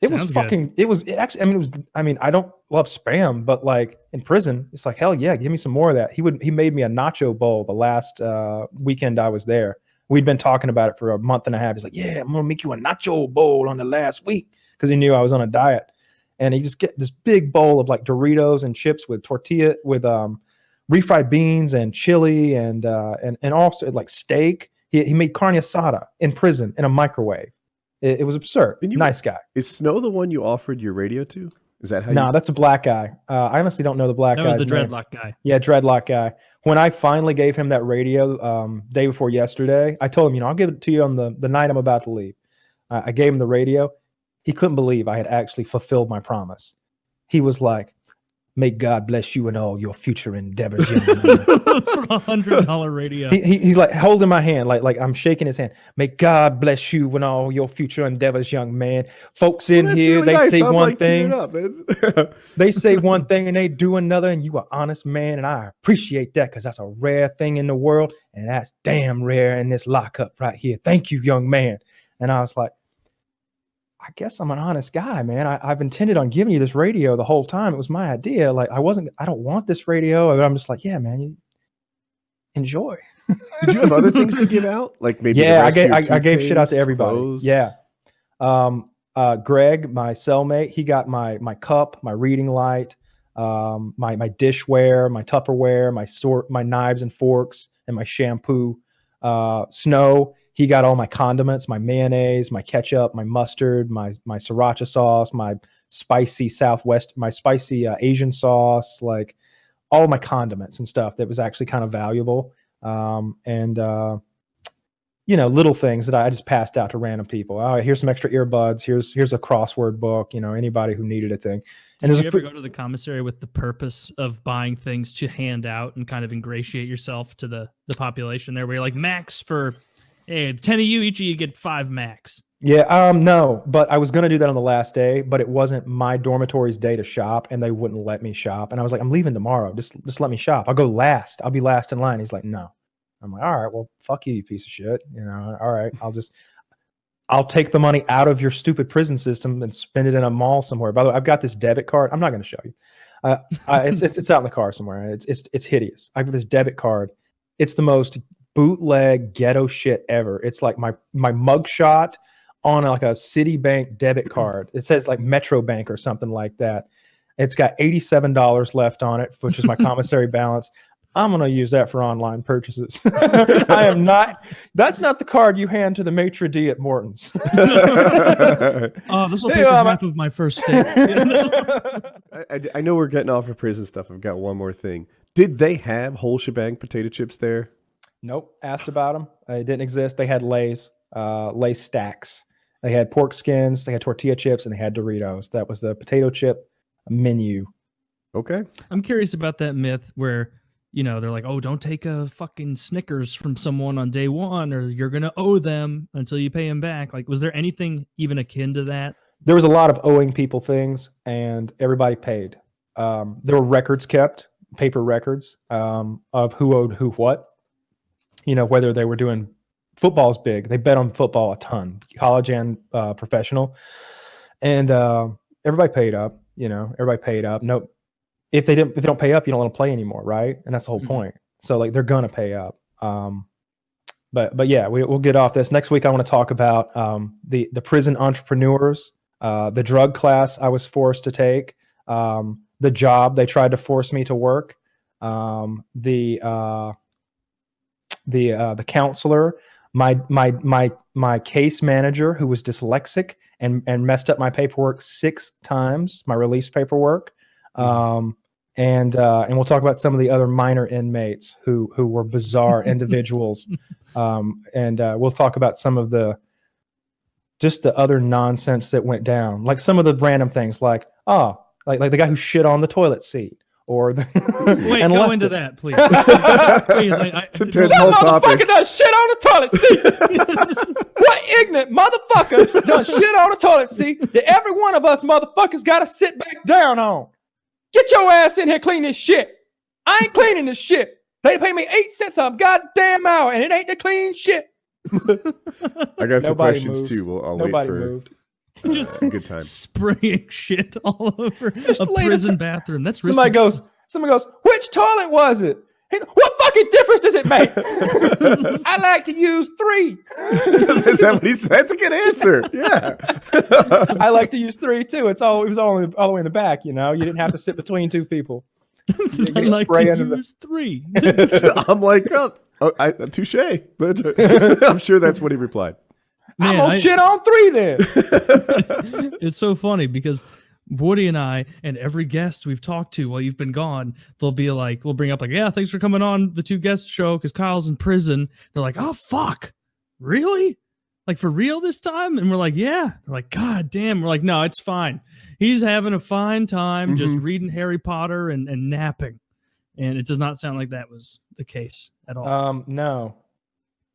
It Sounds was fucking, good. it was, it actually, I mean, it was, I mean, I don't love Spam, but like in prison, it's like, hell yeah, give me some more of that. He would, he made me a nacho bowl the last uh, weekend I was there. We'd been talking about it for a month and a half. He's like, yeah, I'm going to make you a nacho bowl on the last week. Cause he knew I was on a diet and he just get this big bowl of like Doritos and chips with tortilla with um, refried beans and chili and, uh, and, and also like steak. He, he made carne asada in prison in a microwave. It was absurd. You, nice guy. Is Snow the one you offered your radio to? Is that how? No, nah, that's a black guy. Uh, I honestly don't know the black guy. That was the dreadlock name. guy. Yeah, dreadlock guy. When I finally gave him that radio um, day before yesterday, I told him, you know, I'll give it to you on the, the night I'm about to leave. Uh, I gave him the radio. He couldn't believe I had actually fulfilled my promise. He was like, may God bless you and all your future endeavors. For a hundred dollar radio. He, he, he's like holding my hand, like like I'm shaking his hand. May God bless you and all your future endeavors, young man. Folks in well, here, really they nice. say I'm one like, thing. They say one thing and they do another, and you are honest man, and I appreciate that because that's a rare thing in the world, and that's damn rare in this lockup right here. Thank you, young man. And I was like, I guess I'm an honest guy, man. I, I've intended on giving you this radio the whole time. It was my idea. Like I wasn't, I don't want this radio. And I'm just like, yeah, man, you enjoy. Did you have other things to give out? Like maybe yeah, I gave, I, I gave shit out to everybody. Clothes. Yeah. Um, uh, Greg, my cellmate, he got my, my cup, my reading light, um, my, my dishware, my Tupperware, my sort, my knives and forks and my shampoo, uh, Snow. He got all my condiments, my mayonnaise, my ketchup, my mustard, my my sriracha sauce, my spicy Southwest, my spicy uh, Asian sauce, like all my condiments and stuff that was actually kind of valuable. Um, and, uh, you know, little things that I just passed out to random people. Oh, here's some extra earbuds. Here's here's a crossword book, you know, anybody who needed a thing. And did you ever go to the commissary with the purpose of buying things to hand out and kind of ingratiate yourself to the, the population there where you're like, max for... Hey, ten of you, each of you get five max. Yeah, um, no, but I was going to do that on the last day, but it wasn't my dormitory's day to shop, and they wouldn't let me shop. And I was like, I'm leaving tomorrow. Just just let me shop. I'll go last. I'll be last in line. He's like, no. I'm like, all right, well, fuck you, you piece of shit. You know, all right, I'll just, I'll take the money out of your stupid prison system and spend it in a mall somewhere. By the way, I've got this debit card. I'm not going to show you. Uh, I, it's, it's it's out in the car somewhere. It's it's it's hideous. I have this debit card. It's the most bootleg ghetto shit ever. It's like my my mugshot on like a Citibank debit card. It says like Metro Bank or something like that. It's got eighty-seven dollars left on it, which is my commissary balance. I'm going to use that for online purchases. I am not. That's not the card you hand to the maitre d' at Morton's. Oh, this will pay for half of my first steak. I, I, I know we're getting off of prison stuff. I've got one more thing. Did they have whole shebang potato chips there? Nope. Asked about them. They didn't exist. They had Lay's, uh, Lay stacks. They had pork skins. They had tortilla chips, and they had Doritos. That was the potato chip menu. Okay. I'm curious about that myth where, you know, they're like, oh, don't take a fucking Snickers from someone on day one or you're going to owe them until you pay them back. Like, was there anything even akin to that? There was a lot of owing people things, and everybody paid. Um, there were records kept, paper records, um, of who owed who what, you know, whether they were doing football's big. They bet on football a ton, college and uh, professional. And uh, everybody paid up. You know, everybody paid up. No, if they didn't, if they don't pay up, you don't let them play anymore, right? And that's the whole mm-hmm. point. So like, they're gonna pay up. Um, but but yeah, we, we'll get off this next week. I want to talk about um, the the prison entrepreneurs, uh, the drug class I was forced to take, um, the job they tried to force me to work, um, the uh, the uh, the counselor, my my my my case manager who was dyslexic and and messed up my paperwork six times, my release paperwork, um, and uh, and we'll talk about some of the other minor inmates who who were bizarre individuals, um, and uh, we'll talk about some of the just the other nonsense that went down, like some of the random things, like oh, like like the guy who shit on the toilet seat. Or the wait, and go into it. That, please. Please, I, I, that motherfucker does shit on the toilet seat. What ignorant motherfucker does shit on the toilet seat that every one of us motherfuckers got to sit back down on? Get your ass in here, clean this shit. I ain't cleaning this shit. They pay me eight cents a goddamn hour, and it ain't the clean shit. I got some Nobody questions moved. too. Well, I'll Nobody wait for. Moved. Just good time. Spraying shit all over just a prison it. bathroom. That's risky. Somebody goes, somebody goes, which toilet was it? He, what fucking difference does it make? I like to use three. That's, that's a good answer. Yeah. I like to use three too. It's all it was all, in, all the way in the back, you know. You didn't have to sit between two people. You I like to use the... three. I'm like, oh, oh I touche. I'm sure that's what he replied. Man, I'm gonna I, shit on three then. It's so funny because Woody and I and every guest we've talked to while you've been gone, they'll be like, we'll bring up like, yeah, thanks for coming on the two guest show because Kyle's in prison. They're like, oh, fuck. Really? Like for real this time? And we're like, yeah. They're like, God damn. We're like, no, it's fine. He's having a fine time mm-hmm. just reading Harry Potter and, and napping. And it does not sound like that was the case at all. Um, no.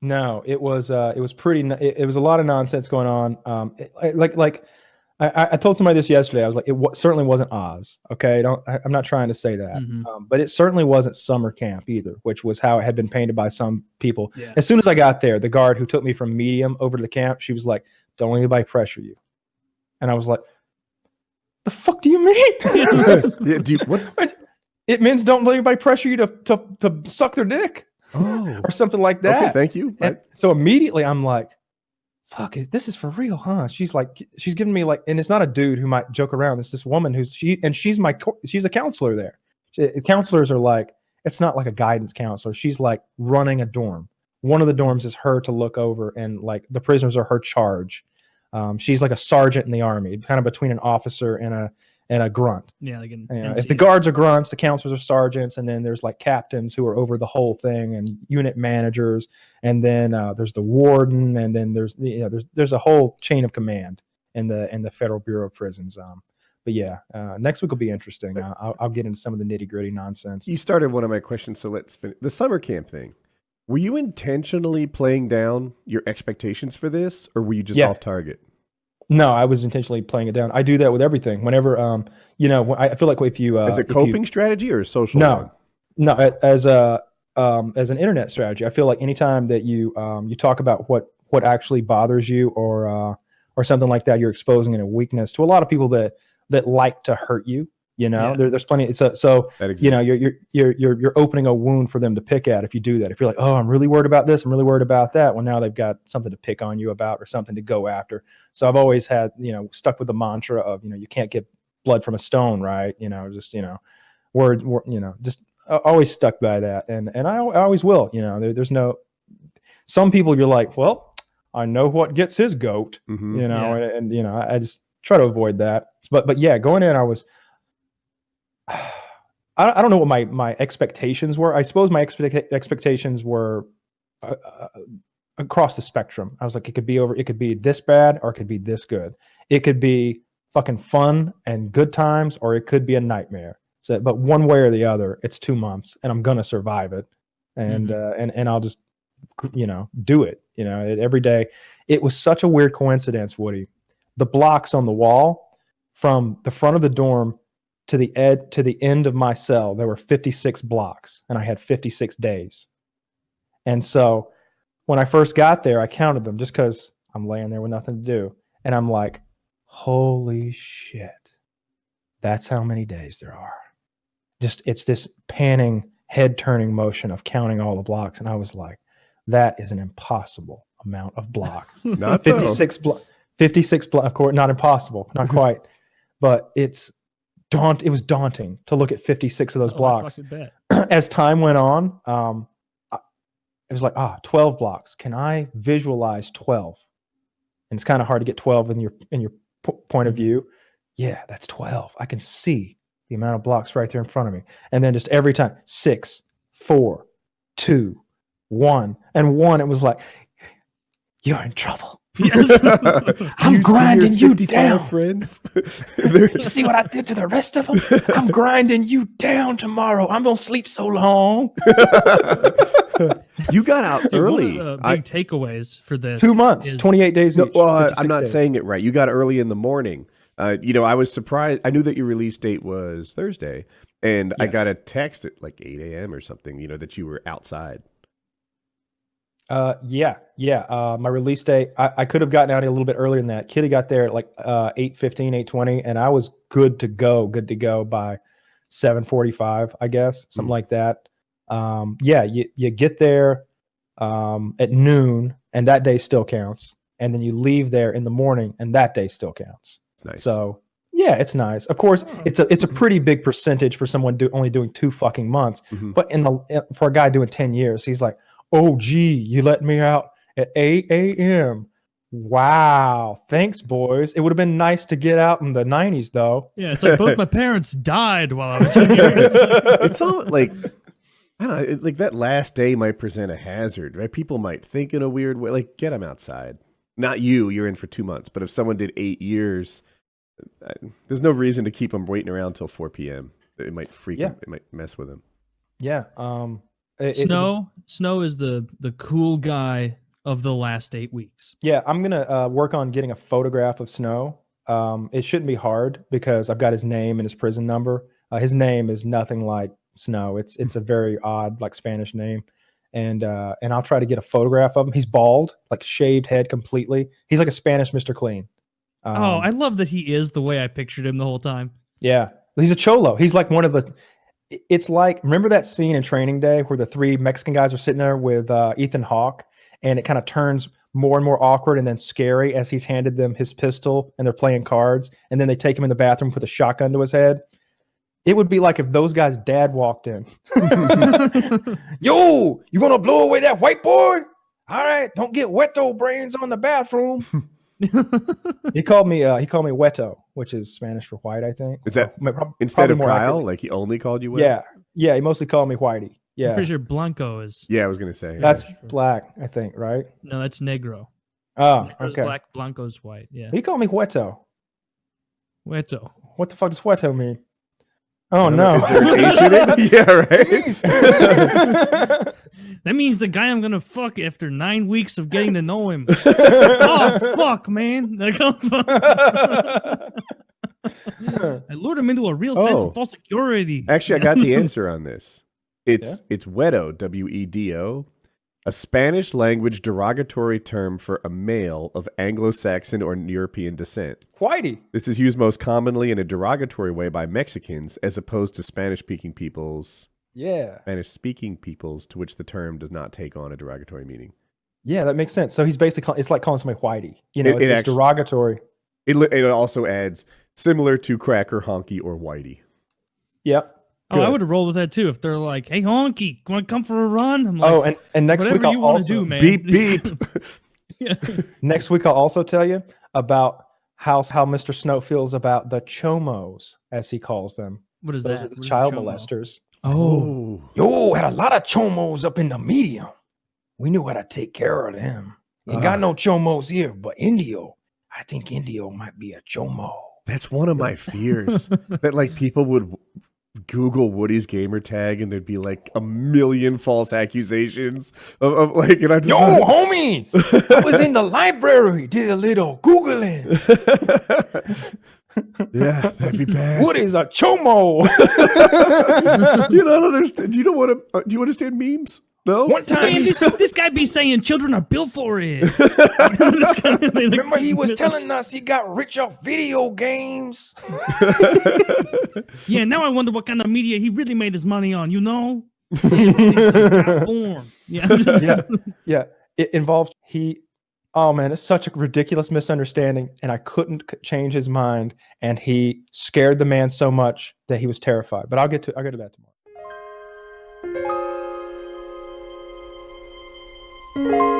No, it was uh, it was pretty. It, it was a lot of nonsense going on. Um, it, like like I, I told somebody this yesterday. I was like, it w certainly wasn't Oz. Okay, don't. I, I'm not trying to say that, mm-hmm. um, but it certainly wasn't summer camp either, which was how it had been painted by some people. Yeah. As soon as I got there, the guard who took me from medium over to the camp, she was like, "Don't let anybody pressure you," and I was like, "The fuck do you mean?" Yeah, do you, what? It means don't let anybody pressure you to to, to suck their dick. Oh. Or something like that. Okay, thank you. And so immediately I'm like, fuck it, this is for real, huh? She's like, she's giving me like, and it's not a dude who might joke around. It's this woman who's she, and she's my, she's a counselor there. She, counselors are like, it's not like a guidance counselor. She's like running a dorm. One of the dorms is her to look over, and like the prisoners are her charge. Um, she's like a sergeant in the army, kind of between an officer and a and a grunt. Yeah, like an, you know, if the guards are grunts, the counselors are sergeants, and then there's like captains who are over the whole thing, and unit managers, and then uh, there's the warden, and then there's you know there's there's a whole chain of command in the in the Federal Bureau of Prisons. Um, but yeah, uh, next week will be interesting. Uh, I'll, I'll get into some of the nitty gritty nonsense. You started one of my questions, so let's finish the summer camp thing. Were you intentionally playing down your expectations for this, or were you just yeah. off target? No, I was intentionally playing it down. I do that with everything. Whenever, um, you know, I feel like if you uh, as a coping you, strategy or a social no, one? no, as a um, as an internet strategy. I feel like anytime that you um, you talk about what what actually bothers you or uh, or something like that, you're exposing a weakness to a lot of people that that like to hurt you. You know, yeah. there, there's plenty. So, so you know, you're, you're you're you're you're opening a wound for them to pick at if you do that. If you're like, oh, I'm really worried about this, I'm really worried about that. Well, now they've got something to pick on you about or something to go after. So I've always had, you know, stuck with the mantra of, you know, you can't get blood from a stone, right? You know, just, you know, word, word you know, just always stuck by that. And and I, I always will. You know, there, there's no. Some people you're like, well, I know what gets his goat. Mm-hmm. You know, yeah. and, and you know, I, I just try to avoid that. But but yeah, going in, I was. I don't know what my, my expectations were. I suppose my expect expectations were uh, uh, across the spectrum. I was like, it could be over. It could be this bad or it could be this good. It could be fucking fun and good times, or it could be a nightmare. So, but one way or the other, it's two months and I'm going to survive it. And, mm-hmm. uh, and, and I'll just, you know, do it, you know, it, every day. It was such a weird coincidence, Woody, the blocks on the wall from the front of the dorm to the ed to the end of my cell, there were fifty-six blocks, and I had fifty-six days. And so when I first got there, I counted them just because I'm laying there with nothing to do. And I'm like, holy shit, that's how many days there are. Just it's this panning, head-turning motion of counting all the blocks. And I was like, that is an impossible amount of blocks. Not fifty-six blocks. fifty-six blocks, of course, not impossible, not quite. But it's... Daunt, it was daunting to look at fifty-six of those oh, blocks. As time went on, um, I, it was like, ah, twelve blocks. Can I visualize twelve? And it's kind of hard to get twelve in your in your point of view. Yeah, that's twelve. I can see the amount of blocks right there in front of me. And then just every time, six, four, two, one, and one. It was like, you're in trouble. Yes. I'm grinding you down, friends. You see what I did to the rest of them? I'm grinding you down tomorrow. I'm gonna sleep so long. You got out Dude, early. One of the big I, takeaways for this: two months, is, twenty-eight days. No, each, well, uh, I'm not days. saying it right. You got early in the morning. Uh, you know, I was surprised. I knew that your release date was Thursday, and yes. I got a text at like eight A M or something. You know that you were outside. Uh, yeah, yeah. Uh, my release date, I, I could have gotten out a little bit earlier than that. Kitty got there at like uh, eight fifteen, eight twenty, and I was good to go, good to go by seven forty-five, I guess, something mm. like that. Um, yeah, you, you get there um, at noon, and that day still counts. And then you leave there in the morning, and that day still counts. It's nice. So, yeah, it's nice. Of course, it's a, it's a pretty big percentage for someone do, only doing two fucking months. Mm-hmm. But in the for a guy doing ten years, he's like, oh, gee, you let me out at eight A M Wow. Thanks, boys. It would have been nice to get out in the nineties, though. Yeah, it's like both my parents died while I was here. It's, it's all like, I don't know, like that last day might present a hazard, right? People might think in a weird way, like, get them outside. Not you, you're in for two months. But if someone did eight years, I, there's no reason to keep them waiting around till four P M It might freak yeah. them. It might mess with them. Yeah. Um. It, Snow, it was, Snow is the the cool guy of the last eight weeks. Yeah, I'm gonna uh, work on getting a photograph of Snow. Um, it shouldn't be hard because I've got his name and his prison number. Uh, his name is nothing like Snow. It's it's a very odd like Spanish name, and uh, and I'll try to get a photograph of him. He's bald, like shaved head completely. He's like a Spanish Mister Clean. Um, oh, I love that he is the way I pictured him the whole time. Yeah, he's a cholo. He's like one of the. It's like, remember that scene in Training Day where the three Mexican guys are sitting there with uh, Ethan Hawke, and it kind of turns more and more awkward and then scary as he's handed them his pistol and they're playing cards, and then they take him in the bathroom with a shotgun to his head. It would be like if those guys' dad walked in. Yo, you gonna blow away that white boy? All right, don't get Weto brains on the bathroom. He called me. Uh, he called me Weto, which is Spanish for white, I think. Is that probably, instead probably of Kyle? Accurate. Like he only called you Weto? Yeah, yeah. He mostly called me Whitey. Yeah, I'm pretty sure Blanco is. Yeah, I was gonna say that's yeah. black. I think right. No, that's Negro. Oh, Negro's okay. Black, Blanco's white. Yeah. He called me Weto. Weto. What the fuck does Weto mean? Oh no! Is there an H in it? Yeah, right. That means the guy I'm gonna fuck after nine weeks of getting to know him. Oh fuck, man! Like, oh, fuck. I lured him into a real oh. sense of false security. Actually, I got the answer on this. It's yeah? it's Wedo, W E D O, A Spanish language derogatory term for a male of Anglo-Saxon or European descent. Whitey. This is used most commonly in a derogatory way by Mexicans as opposed to Spanish-speaking peoples. Yeah. Spanish-speaking peoples to which the term does not take on a derogatory meaning. Yeah, that makes sense. So he's basically, it's like calling somebody whitey. You know, it, it's it just actually, derogatory. It, it also adds similar to cracker, honky, or whitey. Yep. Oh, I would have rolled with that too if they're like, "Hey, honky, want to come for a run?" I'm like, "Oh, and, and next week I'll also do, man. beep beep." Yeah. Next week I'll also tell you about how how Mister Snow feels about the chomos, as he calls them. What is Those that? Are the what child molesters. Oh, yo, had a lot of chomos up in the medium. We knew how to take care of them. Ain't uh, got no chomos here, but Indio. I think Indio might be a chomo. That's one of my fears. That like people would Google Woody's gamer tag and there'd be like a million false accusations of, of like, and I just, yo, uh, homies, I was in the library, did a little Googling. Yeah, that'd be bad. Woody's a chomo. You don't understand. You don't want to, uh, do you understand memes? No. One time, this, this guy be saying children are built for it. Kind of like, remember, he was telling us he got rich off video games. Yeah, now I wonder what kind of media he really made his money on. You know, born. Yeah, yeah, yeah. It involves he. Oh man, it's such a ridiculous misunderstanding, and I couldn't change his mind. And he scared the man so much that he was terrified. But I'll get to I'll get to that tomorrow. Thank you.